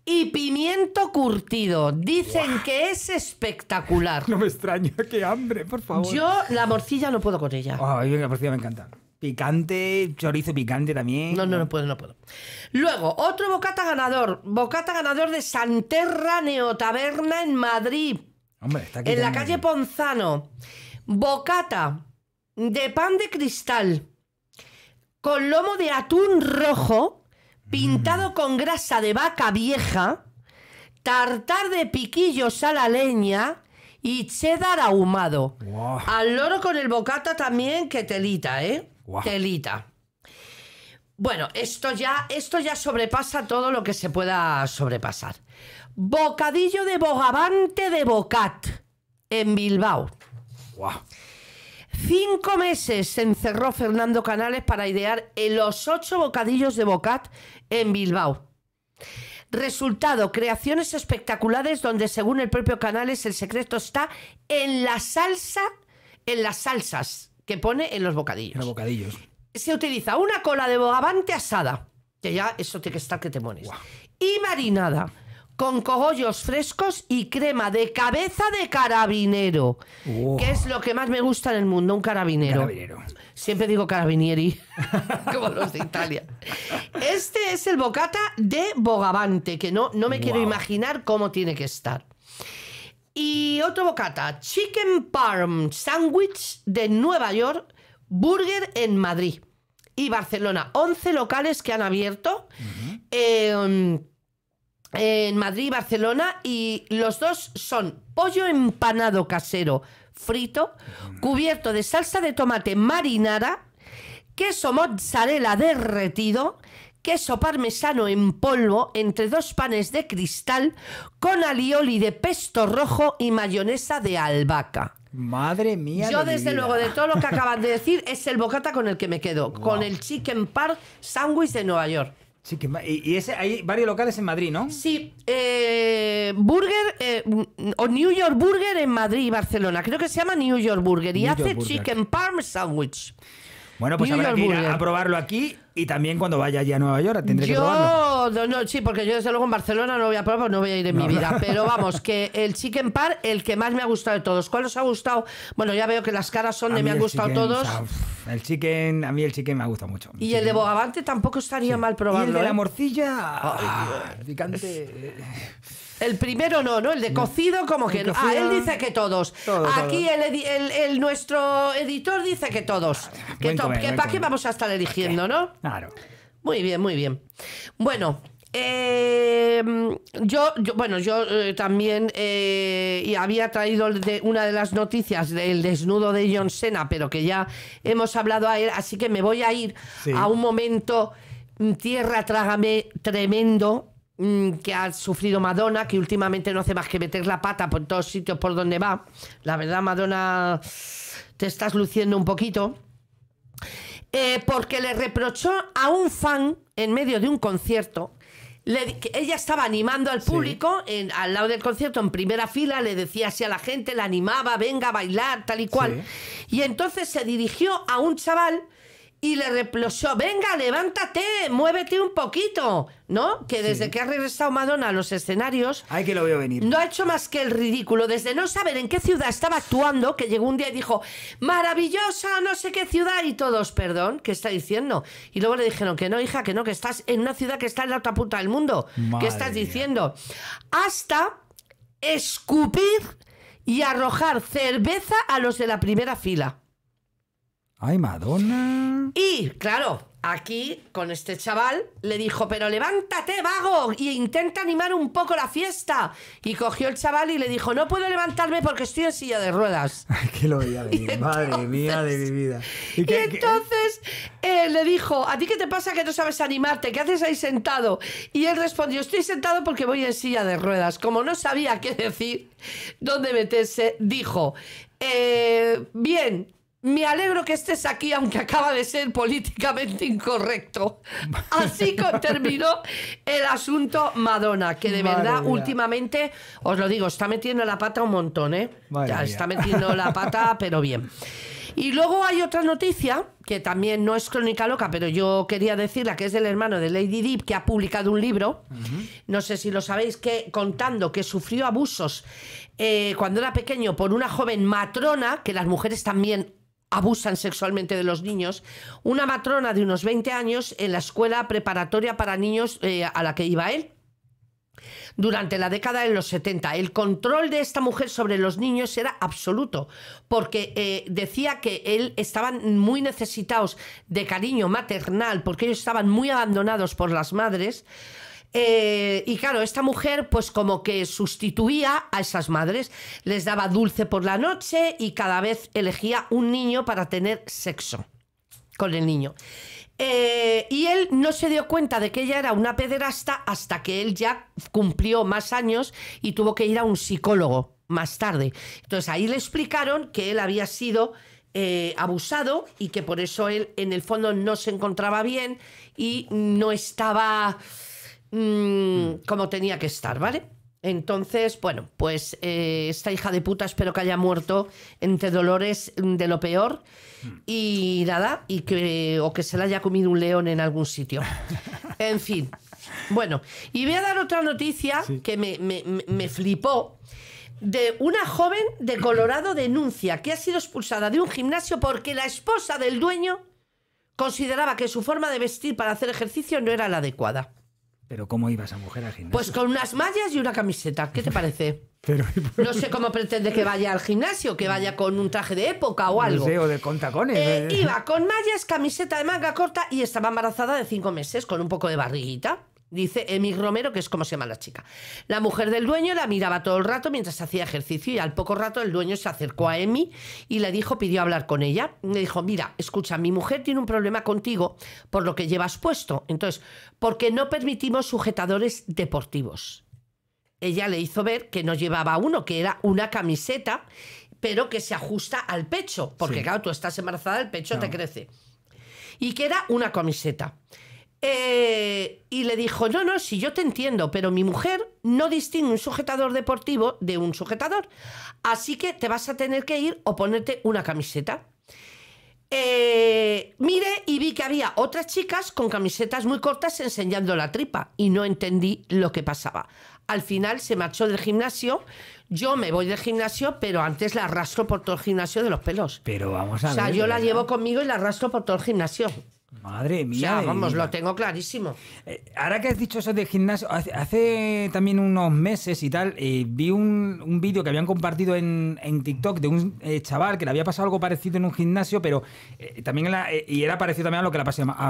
y pimiento curtido. Dicen que es espectacular. No me extraña, qué hambre, por favor. Yo la morcilla no puedo con ella. Ay, la morcilla me encanta. Picante, chorizo picante también. No, no, no puedo, no puedo. Luego, otro bocata ganador. Bocata ganador de Santerra Neotaberna en Madrid. Hombre, está aquí en la calle Ponzano. Bocata de pan de cristal con lomo de atún rojo pintado con grasa de vaca vieja, tartar de piquillos a la leña y cheddar ahumado. Wow. Al loro con el bocata también, que telita, ¿eh? Wow. Telita. Bueno, esto ya sobrepasa todo lo que se pueda sobrepasar. Bocadillo de bogavante de bocat en Bilbao. Wow. 5 meses se encerró Fernando Canales para idear los 8 bocadillos de bocat en Bilbao. Resultado, creaciones espectaculares donde, según el propio Canales, el secreto está en la salsa, en las salsas que pone en los bocadillos. En los bocadillos. Se utiliza una cola de bogavante asada, que ya eso tiene que estar que te mueres. Wow. Y marinada con cogollos frescos y crema de cabeza de carabinero, que es lo que más me gusta en el mundo, un carabinero. Siempre digo carabinieri, como los de Italia. Este es el bocata de bogavante, que no me quiero imaginar cómo tiene que estar. Y otro bocata, chicken parm, sándwich de Nueva York, burger en Madrid y Barcelona. 11 locales que han abierto. En Madrid y Barcelona, y los dos son pollo empanado casero frito, cubierto de salsa de tomate marinara, queso mozzarella derretido, queso parmesano en polvo entre 2 panes de cristal con alioli de pesto rojo y mayonesa de albahaca. Madre mía. Yo, desde luego, de todo lo que acabas de decir, es el bocata con el que me quedo, con el chicken parm sándwich de Nueva York. Sí, que, y ese, hay varios locales en Madrid, ¿no? Sí, Burger o New York Burger en Madrid y Barcelona. Creo que se llama New York Burger y hace Chicken Parm Sandwich. Bueno, pues habrá que ir a probarlo aquí y también cuando vaya allí a Nueva York tendré que probarlo. No, sí, porque yo desde luego en Barcelona no voy a probar, no voy a ir en mi vida. Pero vamos, que el Chicken Parm, el que más me ha gustado de todos. ¿Cuál os ha gustado? Bueno, ya veo que las caras son de me han gustado todos. A mí el chicken me ha gustado mucho. Y el de bogavante tampoco estaría mal probarlo. Y el de la morcilla, picante. El primero no, el de cocido como que no. Ah, él dice que todos. Aquí nuestro editor dice que todos. Que para qué vamos a estar eligiendo, ¿no? Claro. Muy bien, muy bien. Bueno, yo también había traído una de las noticias del desnudo de John Cena, pero que ya hemos hablado a él, así que me voy a ir a un momento tierra trágame tremendo que ha sufrido Madonna, que últimamente no hace más que meter la pata por todos sitios por donde va. La verdad, Madonna, te estás luciendo un poquito. Porque le reprochó a un fan en medio de un concierto. Ella estaba animando al público al lado del concierto, en primera fila, le decía así a la gente, la animaba, venga a bailar, tal y cual. Y entonces se dirigió a un chaval y le reprochó, venga, levántate, muévete un poquito, ¿no? Que desde que ha regresado Madonna a los escenarios... Ay, que lo veo venir. No ha hecho más que el ridículo, desde no saber en qué ciudad estaba actuando, que llegó un día y dijo, maravillosa, no sé qué ciudad, y todos, perdón, ¿qué está diciendo? Y luego le dijeron, que no, hija, que no, que estás en una ciudad que está en la otra punta del mundo. Madre ¿qué estás diciendo? Hasta escupir y arrojar cerveza a los de la primera fila. ¡Ay, Madonna! Y, claro, aquí, con este chaval, le dijo, pero levántate, vago, y intenta animar un poco la fiesta. Y cogió el chaval y le dijo, no puedo levantarme porque estoy en silla de ruedas. Ay, que lo veía de mi madre mía de mi vida. Y entonces le dijo, ¿a ti qué te pasa que no sabes animarte? ¿Qué haces ahí sentado? Y él respondió, estoy sentado porque voy en silla de ruedas. Como no sabía qué decir, dónde meterse, dijo, bien... Me alegro que estés aquí, aunque acaba de ser políticamente incorrecto. Así terminó el asunto Madonna, que de verdad últimamente, os lo digo, está metiendo la pata un montón, ¿eh? Ya está metiendo la pata, pero bien. Y luego hay otra noticia, que también no es crónica loca, pero yo quería decirla, que es del hermano de Lady Deep, que ha publicado un libro, no sé si lo sabéis, que contando que sufrió abusos cuando era pequeño por una joven matrona, que las mujeres también abusan sexualmente de los niños, una matrona de unos 20 años en la escuela preparatoria para niños a la que iba él. Durante la década de los 70, el control de esta mujer sobre los niños era absoluto, porque decía que él estaban muy necesitados de cariño maternal, porque ellos estaban muy abandonados por las madres. Y claro, esta mujer pues como que sustituía a esas madres, les daba dulce por la noche y cada vez elegía un niño para tener sexo con el niño. Y él no se dio cuenta de que ella era una pederasta hasta que él ya cumplió más años y tuvo que ir a un psicólogo más tarde. Entonces ahí le explicaron que él había sido abusado y que por eso él en el fondo no se encontraba bien y no estaba como tenía que estar, ¿vale? Entonces, bueno, pues esta hija de puta espero que haya muerto entre dolores de lo peor y nada, y que, o que se la haya comido un león en algún sitio. En fin, bueno, y voy a dar otra noticia que me flipó, de una joven de Colorado denuncia que ha sido expulsada de un gimnasio porque la esposa del dueño consideraba que su forma de vestir para hacer ejercicio no era la adecuada. ¿Pero cómo iba esa mujer al gimnasio? Pues con unas mallas y una camiseta. ¿Qué te parece? Pero, no sé cómo pretende que vaya al gimnasio, que vaya con un traje de época o algo. No sé, o de contacones. Iba con mallas, camiseta de manga corta y estaba embarazada de 5 meses con un poco de barriguita. Dice Emi Romero, que es como se llama la chica. La mujer del dueño la miraba todo el rato mientras hacía ejercicio y al poco rato el dueño se acercó a Emi y le dijo, pidió hablar con ella. Le dijo, mira, escucha, mi mujer tiene un problema contigo por lo que llevas puesto. Entonces, porque no permitimos sujetadores deportivos. Ella le hizo ver que no llevaba uno, que era una camiseta, pero que se ajusta al pecho. Porque claro, tú estás embarazada, el pecho te crece. Y que era una camiseta. Y le dijo, no, no, sí, yo te entiendo, pero mi mujer no distingue un sujetador deportivo de un sujetador, así que te vas a tener que ir o ponerte una camiseta. Mire y vi que había otras chicas con camisetas muy cortas enseñando la tripa y no entendí lo que pasaba. Al final se marchó del gimnasio. Yo me voy del gimnasio, pero antes la arrastro por todo el gimnasio de los pelos. Pero vamos a ver. O sea, yo la llevo conmigo y la arrastro por todo el gimnasio. Madre mía. O sea, vamos, lo tengo clarísimo. Ahora que has dicho eso del gimnasio, hace también unos meses y tal, vi un vídeo que habían compartido en TikTok de un chaval que le había pasado algo parecido en un gimnasio, pero también y era parecido también a lo que le ha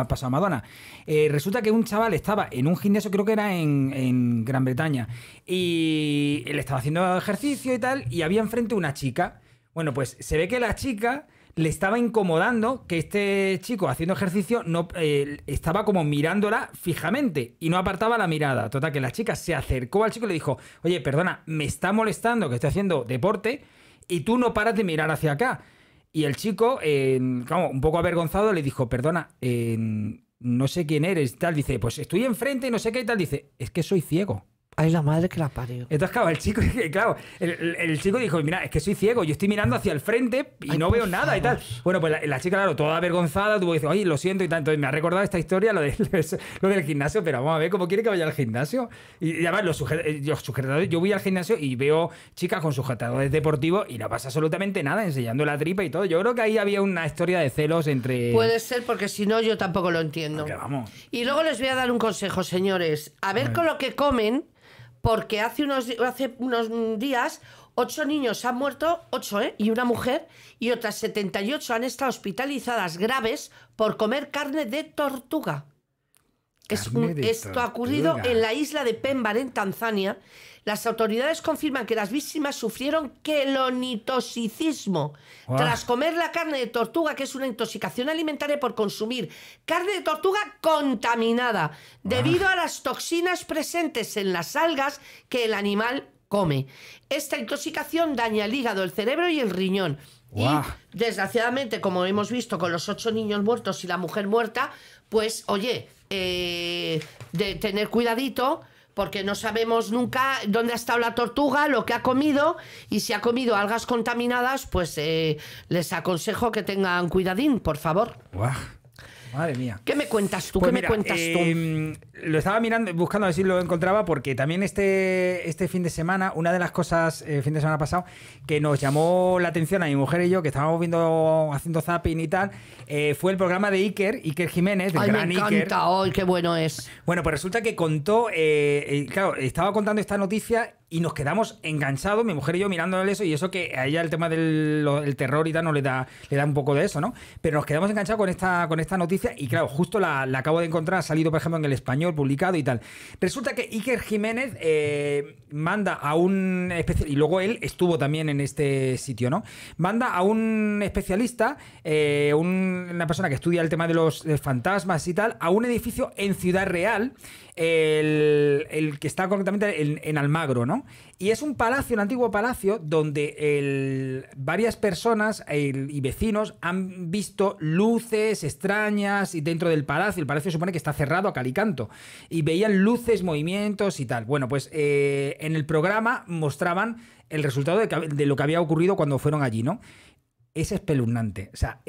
pasado a Madonna. Resulta que un chaval estaba en un gimnasio, creo que era en Gran Bretaña, y él estaba haciendo ejercicio y tal, y había enfrente una chica. Bueno, pues se ve que la chica le estaba incomodando que este chico haciendo ejercicio no, estaba como mirándola fijamente y no apartaba la mirada. Total, que la chica se acercó al chico y le dijo, oye, perdona, me está molestando que estoy haciendo deporte y tú no paras de mirar hacia acá. Y el chico, como un poco avergonzado, le dijo, perdona, no sé quién eres, tal. Dice, pues estoy enfrente y no sé qué y tal. Dice, es que soy ciego. Ay, la madre que la parió. Entonces, claro, el chico dijo, mira, es que soy ciego, yo estoy mirando hacia el frente y ay, no veo nada y tal. Bueno, pues la chica, claro, toda avergonzada, tuvo que decir, oye, lo siento y tal. Entonces, me ha recordado esta historia, lo del gimnasio, pero vamos a ver cómo quiere que vaya al gimnasio. Y además, los sujetadores, yo voy al gimnasio y veo chicas con sujetadores deportivos y no pasa absolutamente nada, enseñando la tripa y todo. Yo creo que ahí había una historia de celos entre... Puede ser, porque si no, yo tampoco lo entiendo. Porque, vamos. Y luego les voy a dar un consejo, señores. A ver con lo que comen... Porque hace unos días 8 niños han muerto, 8, ¿eh? Y una mujer, y otras 78 han estado hospitalizadas graves por comer carne de tortuga. Esto ha ocurrido en la isla de Pemba, en Tanzania. Las autoridades confirman que las víctimas sufrieron quelonitoxicismo tras comer la carne de tortuga, que es una intoxicación alimentaria por consumir carne de tortuga contaminada debido a las toxinas presentes en las algas que el animal come. Esta intoxicación daña el hígado, el cerebro y el riñón. Wow. Y desgraciadamente, como hemos visto con los 8 niños muertos y la mujer muerta, pues oye, de tener cuidadito, porque no sabemos nunca dónde ha estado la tortuga, lo que ha comido, y si ha comido algas contaminadas, pues les aconsejo que tengan cuidadín, por favor. Wow. Madre mía. ¿Qué me cuentas tú? Pues ¿Qué me cuentas tú? Lo estaba mirando, buscando a ver si lo encontraba, porque también este fin de semana, una de las cosas, el fin de semana pasado, que nos llamó la atención a mi mujer y yo, que estábamos viendo, haciendo zapping y tal, fue el programa de Iker Jiménez, del gran Iker. Ay, me encanta, ay, qué bueno es. Bueno, pues resulta que contó, claro, estaba contando esta noticia y nos quedamos enganchados, mi mujer y yo, mirándole eso, y eso que a ella el tema del terror y tal no le da un poco de eso, ¿no? Pero nos quedamos enganchados con esta noticia y claro, justo la acabo de encontrar, ha salido por ejemplo en El Español, publicado y tal. Resulta que Iker Jiménez manda a un especialista, y luego él estuvo también en este sitio, ¿no? Manda a un especialista, una persona que estudia el tema de los fantasmas y tal, a un edificio en Ciudad Real, el que está concretamente en Almagro, ¿no? Y es un palacio, un antiguo palacio, donde varias personas y vecinos han visto luces extrañas y dentro del palacio. El palacio supone que está cerrado a cal y canto. Y veían luces, movimientos y tal. Bueno, pues en el programa mostraban el resultado de lo que había ocurrido cuando fueron allí, ¿no? Es espeluznante. O sea,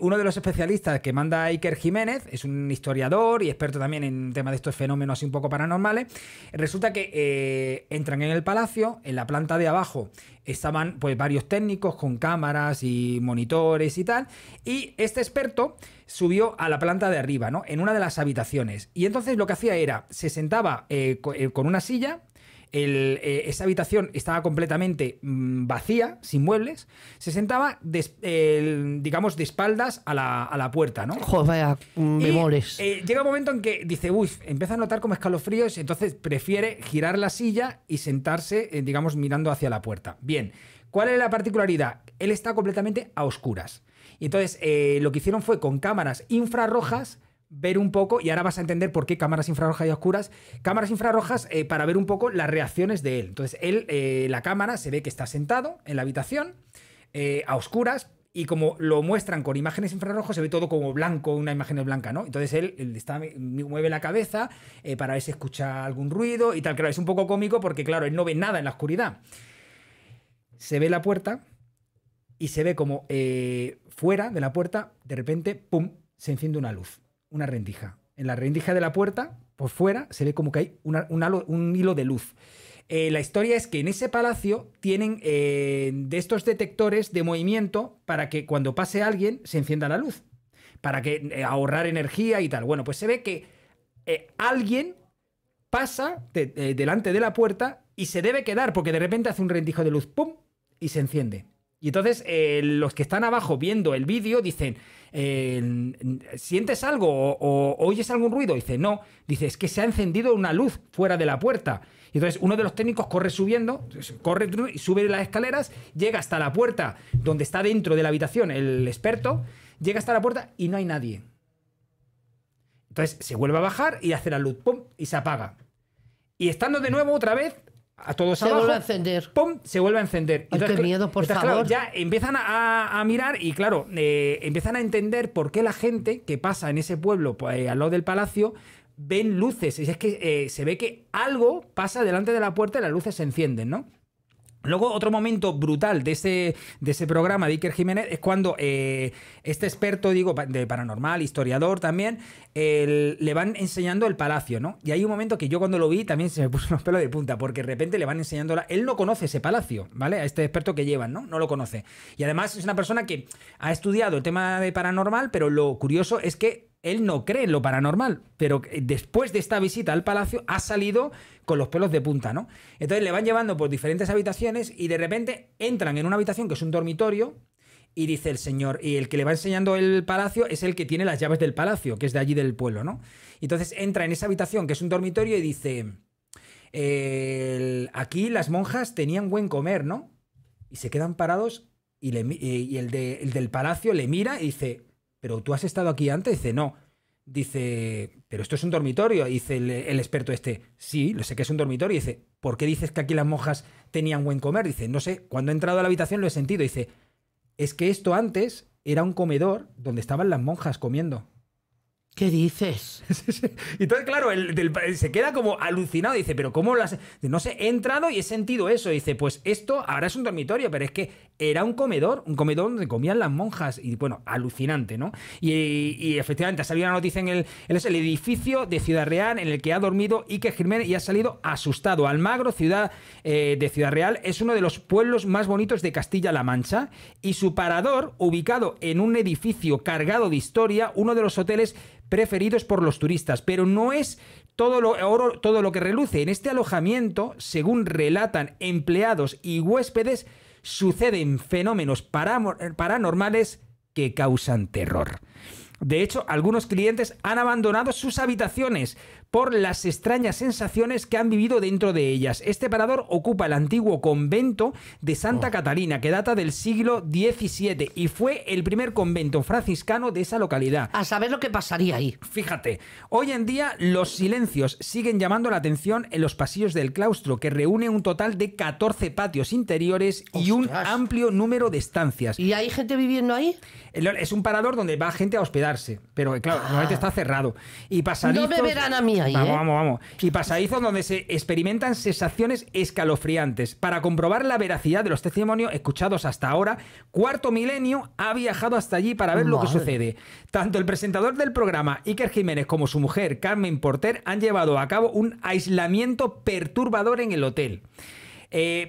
uno de los especialistas que manda Iker Jiménez es un historiador y experto también en temas de estos fenómenos así un poco paranormales. Resulta que entran en el palacio, en la planta de abajo estaban pues varios técnicos con cámaras y monitores y tal, y este experto subió a la planta de arriba, ¿no? En una de las habitaciones. Y entonces lo que hacía era, se sentaba con una silla. Esa habitación estaba completamente vacía, sin muebles. Se sentaba, digamos, de espaldas a la puerta, ¿no? Joder, memores. Llega un momento en que dice, uy, empieza a notar como escalofríos, entonces prefiere girar la silla y sentarse, digamos, mirando hacia la puerta. Bien, ¿cuál es la particularidad? Él está completamente a oscuras. Y entonces lo que hicieron fue con cámaras infrarrojas ver un poco, y ahora vas a entender por qué cámaras infrarrojas y oscuras, cámaras infrarrojas para ver un poco las reacciones de él. Entonces, él, la cámara se ve que está sentado en la habitación, a oscuras, y como lo muestran con imágenes infrarrojos, se ve todo como blanco, una imagen blanca, ¿no? Entonces él está, mueve la cabeza para ver si escucha algún ruido y tal. Claro, es un poco cómico porque, claro, él no ve nada en la oscuridad. Se ve la puerta y se ve como fuera de la puerta, de repente, ¡pum!, se enciende una luz. Una rendija. En la rendija de la puerta, por fuera, se ve como que hay un hilo de luz. La historia es que en ese palacio tienen de estos detectores de movimiento para que cuando pase alguien se encienda la luz, para que ahorrar energía y tal. Bueno, pues se ve que alguien pasa delante de la puerta y se debe quedar, porque de repente hace un rendijo de luz, ¡pum!, y se enciende. Y entonces los que están abajo viendo el vídeo dicen, ¿sientes algo o oyes algún ruido? Dice, no. Dice, es que se ha encendido una luz fuera de la puerta. Y entonces uno de los técnicos corre subiendo, corre y sube las escaleras, llega hasta la puerta donde está dentro de la habitación el experto, llega hasta la puerta y no hay nadie. Entonces se vuelve a bajar y hace la luz, ¡pum!, y se apaga. Y estando de nuevo otra vez... a todos se abajo, vuelve a encender. ¡Pum!, se vuelve a encender. Ay, entonces, qué miedo, por favor. Claro, ya empiezan a mirar y, claro, empiezan a entender por qué la gente que pasa en ese pueblo, pues, al lado del palacio, ven luces. Y es que se ve que algo pasa delante de la puerta y las luces se encienden, ¿no? Luego, otro momento brutal de ese programa de Iker Jiménez es cuando este experto, digo, de paranormal, historiador también, le van enseñando el palacio, ¿no? Y hay un momento que yo cuando lo vi también se me puso los pelos de punta, porque de repente le van enseñando... Él no conoce ese palacio, ¿vale? A este experto que llevan, ¿no? No lo conoce. Y además es una persona que ha estudiado el tema de paranormal, pero lo curioso es que él no cree en lo paranormal, pero después de esta visita al palacio ha salido con los pelos de punta, ¿no? Entonces le van llevando por diferentes habitaciones y de repente entran en una habitación que es un dormitorio y dice el señor, y el que le va enseñando el palacio es el que tiene las llaves del palacio, que es de allí del pueblo, ¿no? Entonces entra en esa habitación que es un dormitorio y dice, aquí las monjas tenían buen comer, ¿no? Y se quedan parados y el del palacio le mira y dice... ¿pero tú has estado aquí antes? Dice, no. Dice, ¿pero esto es un dormitorio? Dice el experto este, sí, lo sé que es un dormitorio. Dice, ¿por qué dices que aquí las monjas tenían buen comer? Dice, no sé, cuando he entrado a la habitación lo he sentido. Dice, es que esto antes era un comedor donde estaban las monjas comiendo. ¿Qué dices? Y entonces, claro, se queda como alucinado. Dice, pero ¿cómo lo has...? No sé, he entrado y he sentido eso. Dice, pues esto ahora es un dormitorio, pero es que era un comedor donde comían las monjas. Y bueno, alucinante, ¿no? Y efectivamente ha salido una noticia en el edificio de Ciudad Real en el que ha dormido Iker Jiménez y ha salido asustado. Almagro, ciudad de Ciudad Real, es uno de los pueblos más bonitos de Castilla-La Mancha y su parador, ubicado en un edificio cargado de historia, uno de los hoteles preferidos por los turistas, pero no es todo lo oro, todo lo que reluce. En este alojamiento, según relatan empleados y huéspedes, suceden fenómenos paranormales que causan terror. De hecho, algunos clientes han abandonado sus habitaciones por las extrañas sensaciones que han vivido dentro de ellas. Este parador ocupa el antiguo convento de Santa Catalina, que data del siglo XVII y fue el primer convento franciscano de esa localidad. A saber lo que pasaría ahí. Fíjate, hoy en día los silencios siguen llamando la atención en los pasillos del claustro, que reúne un total de 14 patios interiores y un amplio número de estancias. ¿Y hay gente viviendo ahí? Es un parador donde va gente a hospedarse, pero claro, normalmente está cerrado. Y pasadizos... No me verán a mí. Ahí, vamos, vamos, vamos. Y pasadizos donde se experimentan sensaciones escalofriantes. Para comprobar la veracidad de los testimonios escuchados hasta ahora, Cuarto Milenio ha viajado hasta allí para ver lo que sucede. Tanto el presentador del programa, Iker Jiménez, como su mujer, Carmen Porter, han llevado a cabo un aislamiento perturbador en el hotel.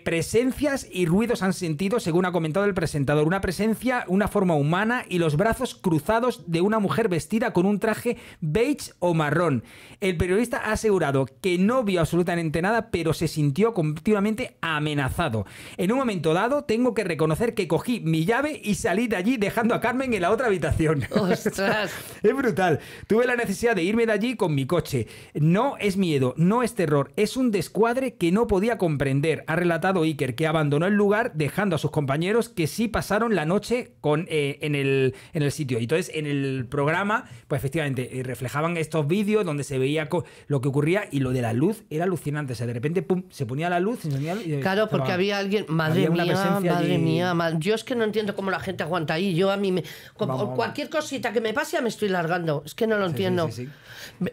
Presencias y ruidos han sentido, según ha comentado el presentador. Una presencia, una forma humana y los brazos cruzados de una mujer vestida con un traje beige o marrón. El periodista ha asegurado que no vio absolutamente nada, pero se sintió continuamente amenazado. En un momento dado, tengo que reconocer que cogí mi llave y salí de allí dejando a Carmen en la otra habitación. ¡Ostras! Es brutal. Tuve la necesidad de irme de allí con mi coche. No es miedo, no es terror, es un descuadre que no podía comprender. Ha relatado Iker, que abandonó el lugar dejando a sus compañeros que sí pasaron la noche con, en el sitio. Y entonces en el programa, pues efectivamente, reflejaban estos vídeos donde se veía lo que ocurría, y lo de la luz era alucinante. O sea, de repente, pum, se ponía la luz. Claro, porque había alguien... Madre mía. Yo es que no entiendo cómo la gente aguanta ahí. Yo a mí... cualquier cosita que me pase ya me estoy largando. Es que no lo entiendo. Sí.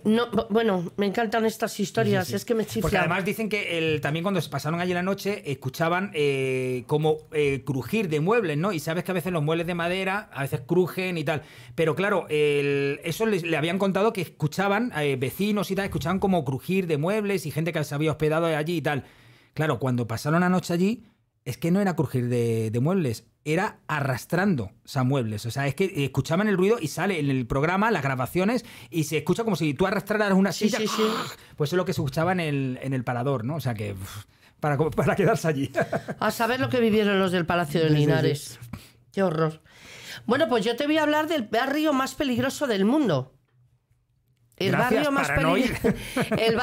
No, bueno, me encantan estas historias. Sí. Es que me chiflan. Porque además dicen que también cuando se pasaron allí la noche escuchaban como crujir de muebles, ¿no? Y sabes que a veces los muebles de madera a veces crujen y tal, pero claro, eso le habían contado que escuchaban vecinos y tal, escuchaban como crujir de muebles y gente que se había hospedado allí y tal. Claro, cuando pasaron la noche allí, es que no era crujir de muebles, era arrastrando muebles. O sea, es que escuchaban el ruido y sale en el programa, las grabaciones, y se escucha como si tú arrastraras una silla. Sí. Pues eso es lo que se escuchaba en el parador, ¿no? O sea que... Para quedarse allí. A saber lo que vivieron los del Palacio de Linares. Sí. Qué horror. Bueno, pues yo te voy a hablar del barrio más peligroso del mundo. Lo cerraron, ¿eh? El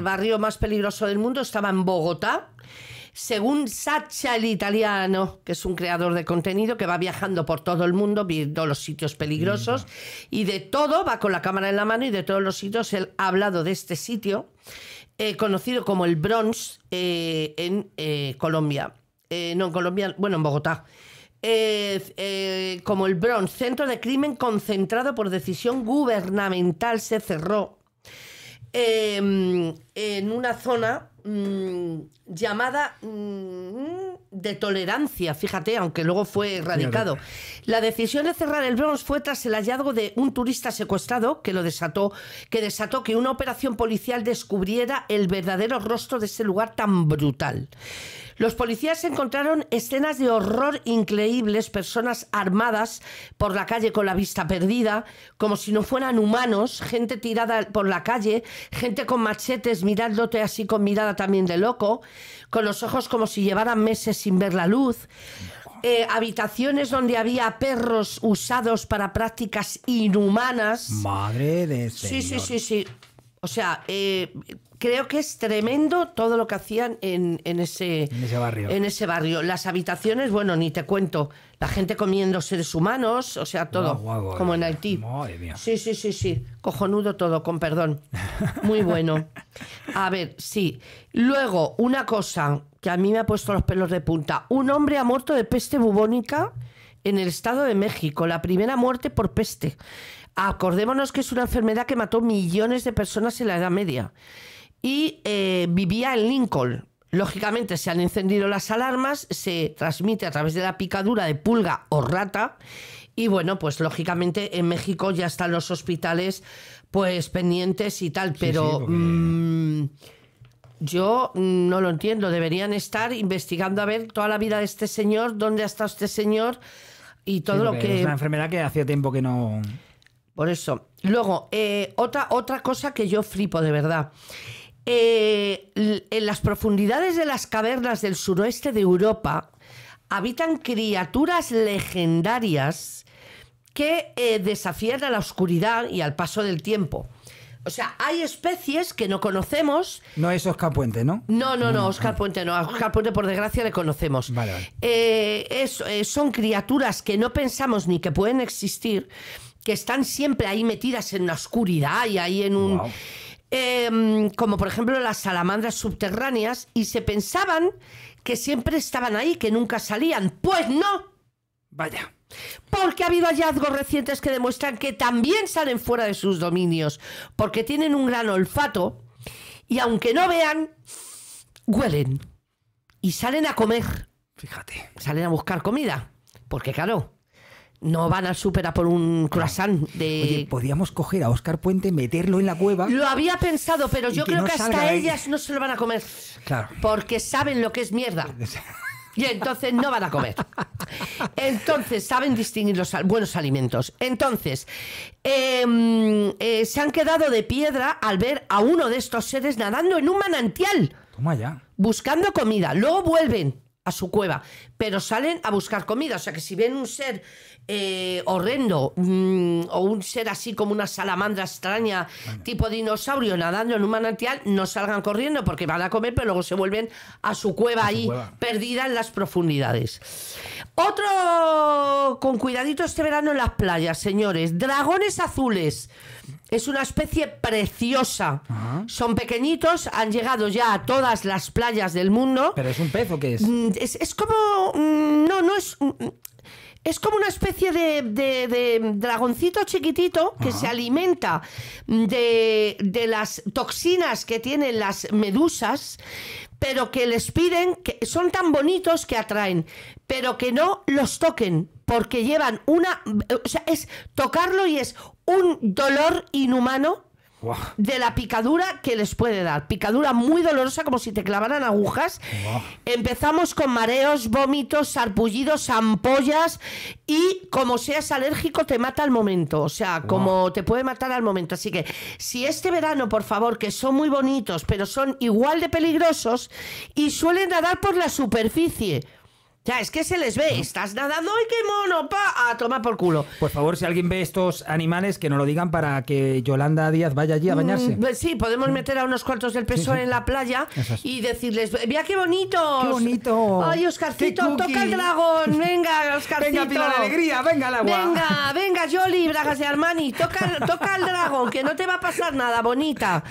barrio más peligroso del mundo estaba en Bogotá. Según Sacha el italiano, que es un creador de contenido que va viajando por todo el mundo viendo los sitios peligrosos, y de todo, va con la cámara en la mano, y de todos los sitios él ha hablado de este sitio, conocido como el Bronx, en Bogotá. Como el Bronx, centro de crimen concentrado por decisión gubernamental, se cerró en una zona llamada de tolerancia, fíjate, aunque luego fue erradicado. La decisión de cerrar el Bronx fue tras el hallazgo de un turista secuestrado que desató que una operación policial descubriera el verdadero rostro de ese lugar tan brutal. Los policías encontraron escenas de horror increíbles, personas armadas por la calle con la vista perdida, como si no fueran humanos, gente tirada por la calle, gente con machetes mirándote así con mirada también de loco, con los ojos como si llevaran meses sin ver la luz. Habitaciones donde había perros usados para prácticas inhumanas. Madre de Señor. Sí. O sea, creo que es tremendo todo lo que hacían en ese barrio. Las habitaciones, bueno, ni te cuento. La gente comiendo seres humanos, o sea, todo, como en Haití. Madre mía. Sí. Cojonudo todo, con perdón. Muy bueno. A ver, sí. Luego, una cosa que a mí me ha puesto los pelos de punta. Un hombre ha muerto de peste bubónica en el Estado de México. La primera muerte por peste. Acordémonos que es una enfermedad que mató millones de personas en la Edad Media. Y vivía en Lincoln. Lógicamente se han encendido las alarmas, se transmite a través de la picadura de pulga o rata. Y bueno, pues lógicamente en México ya están los hospitales pues pendientes y tal, pero sí, porque... yo no lo entiendo. Deberían estar investigando a ver toda la vida de este señor, dónde ha estado este señor y todo lo que... Es una enfermedad que hacía tiempo que no... Por eso. Luego, otra cosa que yo flipo de verdad. En las profundidades de las cavernas del suroeste de Europa habitan criaturas legendarias que desafían a la oscuridad y al paso del tiempo. O sea, hay especies que no conocemos. No es Oscar Puente, ¿no? No, Oscar Puente no. A Oscar Puente, por desgracia, le conocemos. Vale. Son criaturas que no pensamos ni que pueden existir, que están siempre ahí metidas en la oscuridad y ahí en un... Wow. Como por ejemplo las salamandras subterráneas, y se pensaban que siempre estaban ahí, que nunca salían. Pues no, vaya, porque ha habido hallazgos recientes que demuestran que también salen fuera de sus dominios, porque tienen un gran olfato y aunque no vean, huelen y salen a comer. Fíjate, salen a buscar comida, porque claro, no van al súper a por un croissant de... Oye, podíamos coger a Oscar Puente, meterlo en la cueva. Lo había pensado, pero yo creo que hasta ellas no se lo van a comer. Claro. Porque saben lo que es mierda. Y entonces no van a comer. Entonces saben distinguir los buenos alimentos. Entonces, se han quedado de piedra al ver a uno de estos seres nadando en un manantial. Toma ya. Buscando comida. Luego vuelven a su cueva, pero salen a buscar comida. O sea que si ven un ser horrendo o un ser así como una salamandra extraña, bueno, tipo dinosaurio nadando en un manantial, no salgan corriendo porque van a comer, pero luego se vuelven a su cueva ahí, perdida en las profundidades. Otro con cuidadito este verano en las playas, señores. Dragones azules. Es una especie preciosa. Ajá. Son pequeñitos, han llegado ya a todas las playas del mundo. ¿Pero es un pez o qué es? Es como... No es... Es como una especie de dragoncito chiquitito que se alimenta de las toxinas que tienen las medusas, pero que les piden, que son tan bonitos que atraen, pero que no los toquen, porque llevan una... O sea, es tocarlo y es un dolor inhumano de la picadura que les puede dar. Picadura muy dolorosa, como si te clavaran agujas. Empezamos con mareos, vómitos, sarpullidos, ampollas, y como seas alérgico te mata al momento. O sea, como te puede matar al momento. Así que si este verano, por favor, que son muy bonitos pero son igual de peligrosos y suelen nadar por la superficie. Ya, es que se les ve, estás nadando, ¡ay, qué mono! ¡Pa! A tomar por culo. Por favor, si alguien ve estos animales, que nos lo digan para que Yolanda Díaz vaya allí a bañarse. Sí, podemos meter a unos cuantos del PSOE en la playa y decirles, ¡mira qué bonitos! ¡Qué bonito! ¡Ay, Oscarcito, toca el dragón! ¡Venga, Oscarcito! ¡Venga, Pilar Alegría! ¡Venga, el agua! ¡Venga, venga, Yoli, Bragas de Armani! ¡Toca el dragón, que no te va a pasar nada, bonita!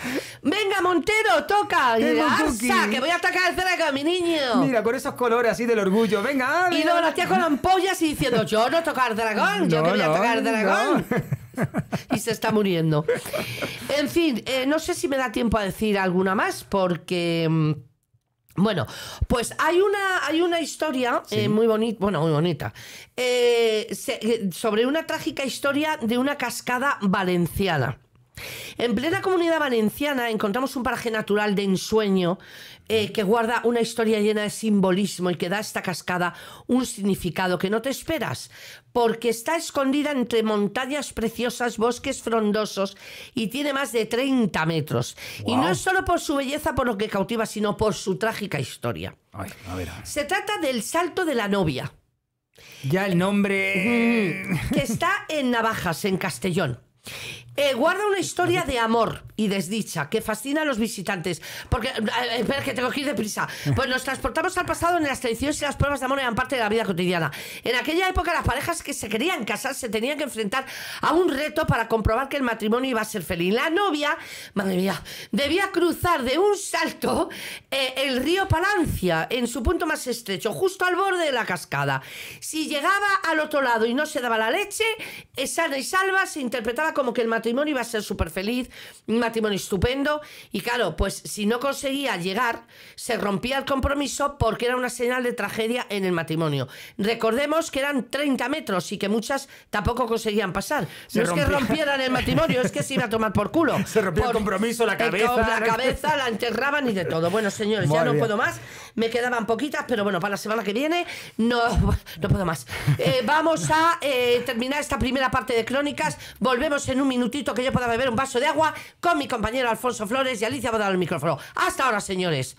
¡Venga, Montero, toca! ¡Arsa, que voy a atacar el cerca, mi niño! Mira, con esos colores así del orgullo. Venga, y luego la tía con ampollas y diciendo, yo no tocar dragón, yo que voy a tocar dragón. Y se está muriendo. En fin, no sé si me da tiempo a decir alguna más, porque... Bueno, pues hay una historia muy bonita, bueno, muy bonita, sobre una trágica historia de una cascada valenciana. En plena Comunidad Valenciana encontramos un paraje natural de ensueño que guarda una historia llena de simbolismo y que da a esta cascada un significado que no te esperas, porque está escondida entre montañas preciosas, bosques frondosos y tiene más de 30 metros. Wow. Y no es solo por su belleza por lo que cautiva, sino por su trágica historia. Ay, a ver, a ver. Se trata del Salto de la Novia. Ya el nombre... Que está en Navajas, en Castellón. Guarda una historia de amor y desdicha que fascina a los visitantes. Porque, espera, que tengo que ir deprisa. Pues nos transportamos al pasado, en las tradiciones y las pruebas de amor eran parte de la vida cotidiana. En aquella época, las parejas que se querían casar se tenían que enfrentar a un reto para comprobar que el matrimonio iba a ser feliz. La novia, madre mía, debía cruzar de un salto el río Palancia en su punto más estrecho, justo al borde de la cascada. Si llegaba al otro lado y no se daba la leche, sana y salva, se interpretaba como que el matrimonio iba a ser súper feliz, un matrimonio estupendo. Y claro, pues si no conseguía llegar, se rompía el compromiso porque era una señal de tragedia en el matrimonio. Recordemos que eran 30 metros y que muchas tampoco conseguían pasar. No es que rompieran el matrimonio, es que se iba a tomar por culo. Se rompía el compromiso, la cabeza. La cabeza la enterraban y de todo. Bueno, señores, ya no puedo más. Me quedaban poquitas, pero bueno, para la semana que viene no puedo más. Vamos a terminar esta primera parte de Crónicas. Volvemos en un minutito, que yo pueda beber un vaso de agua con mi compañero Alfonso Flores y Alicia Bodalo al micrófono. Hasta ahora, señores.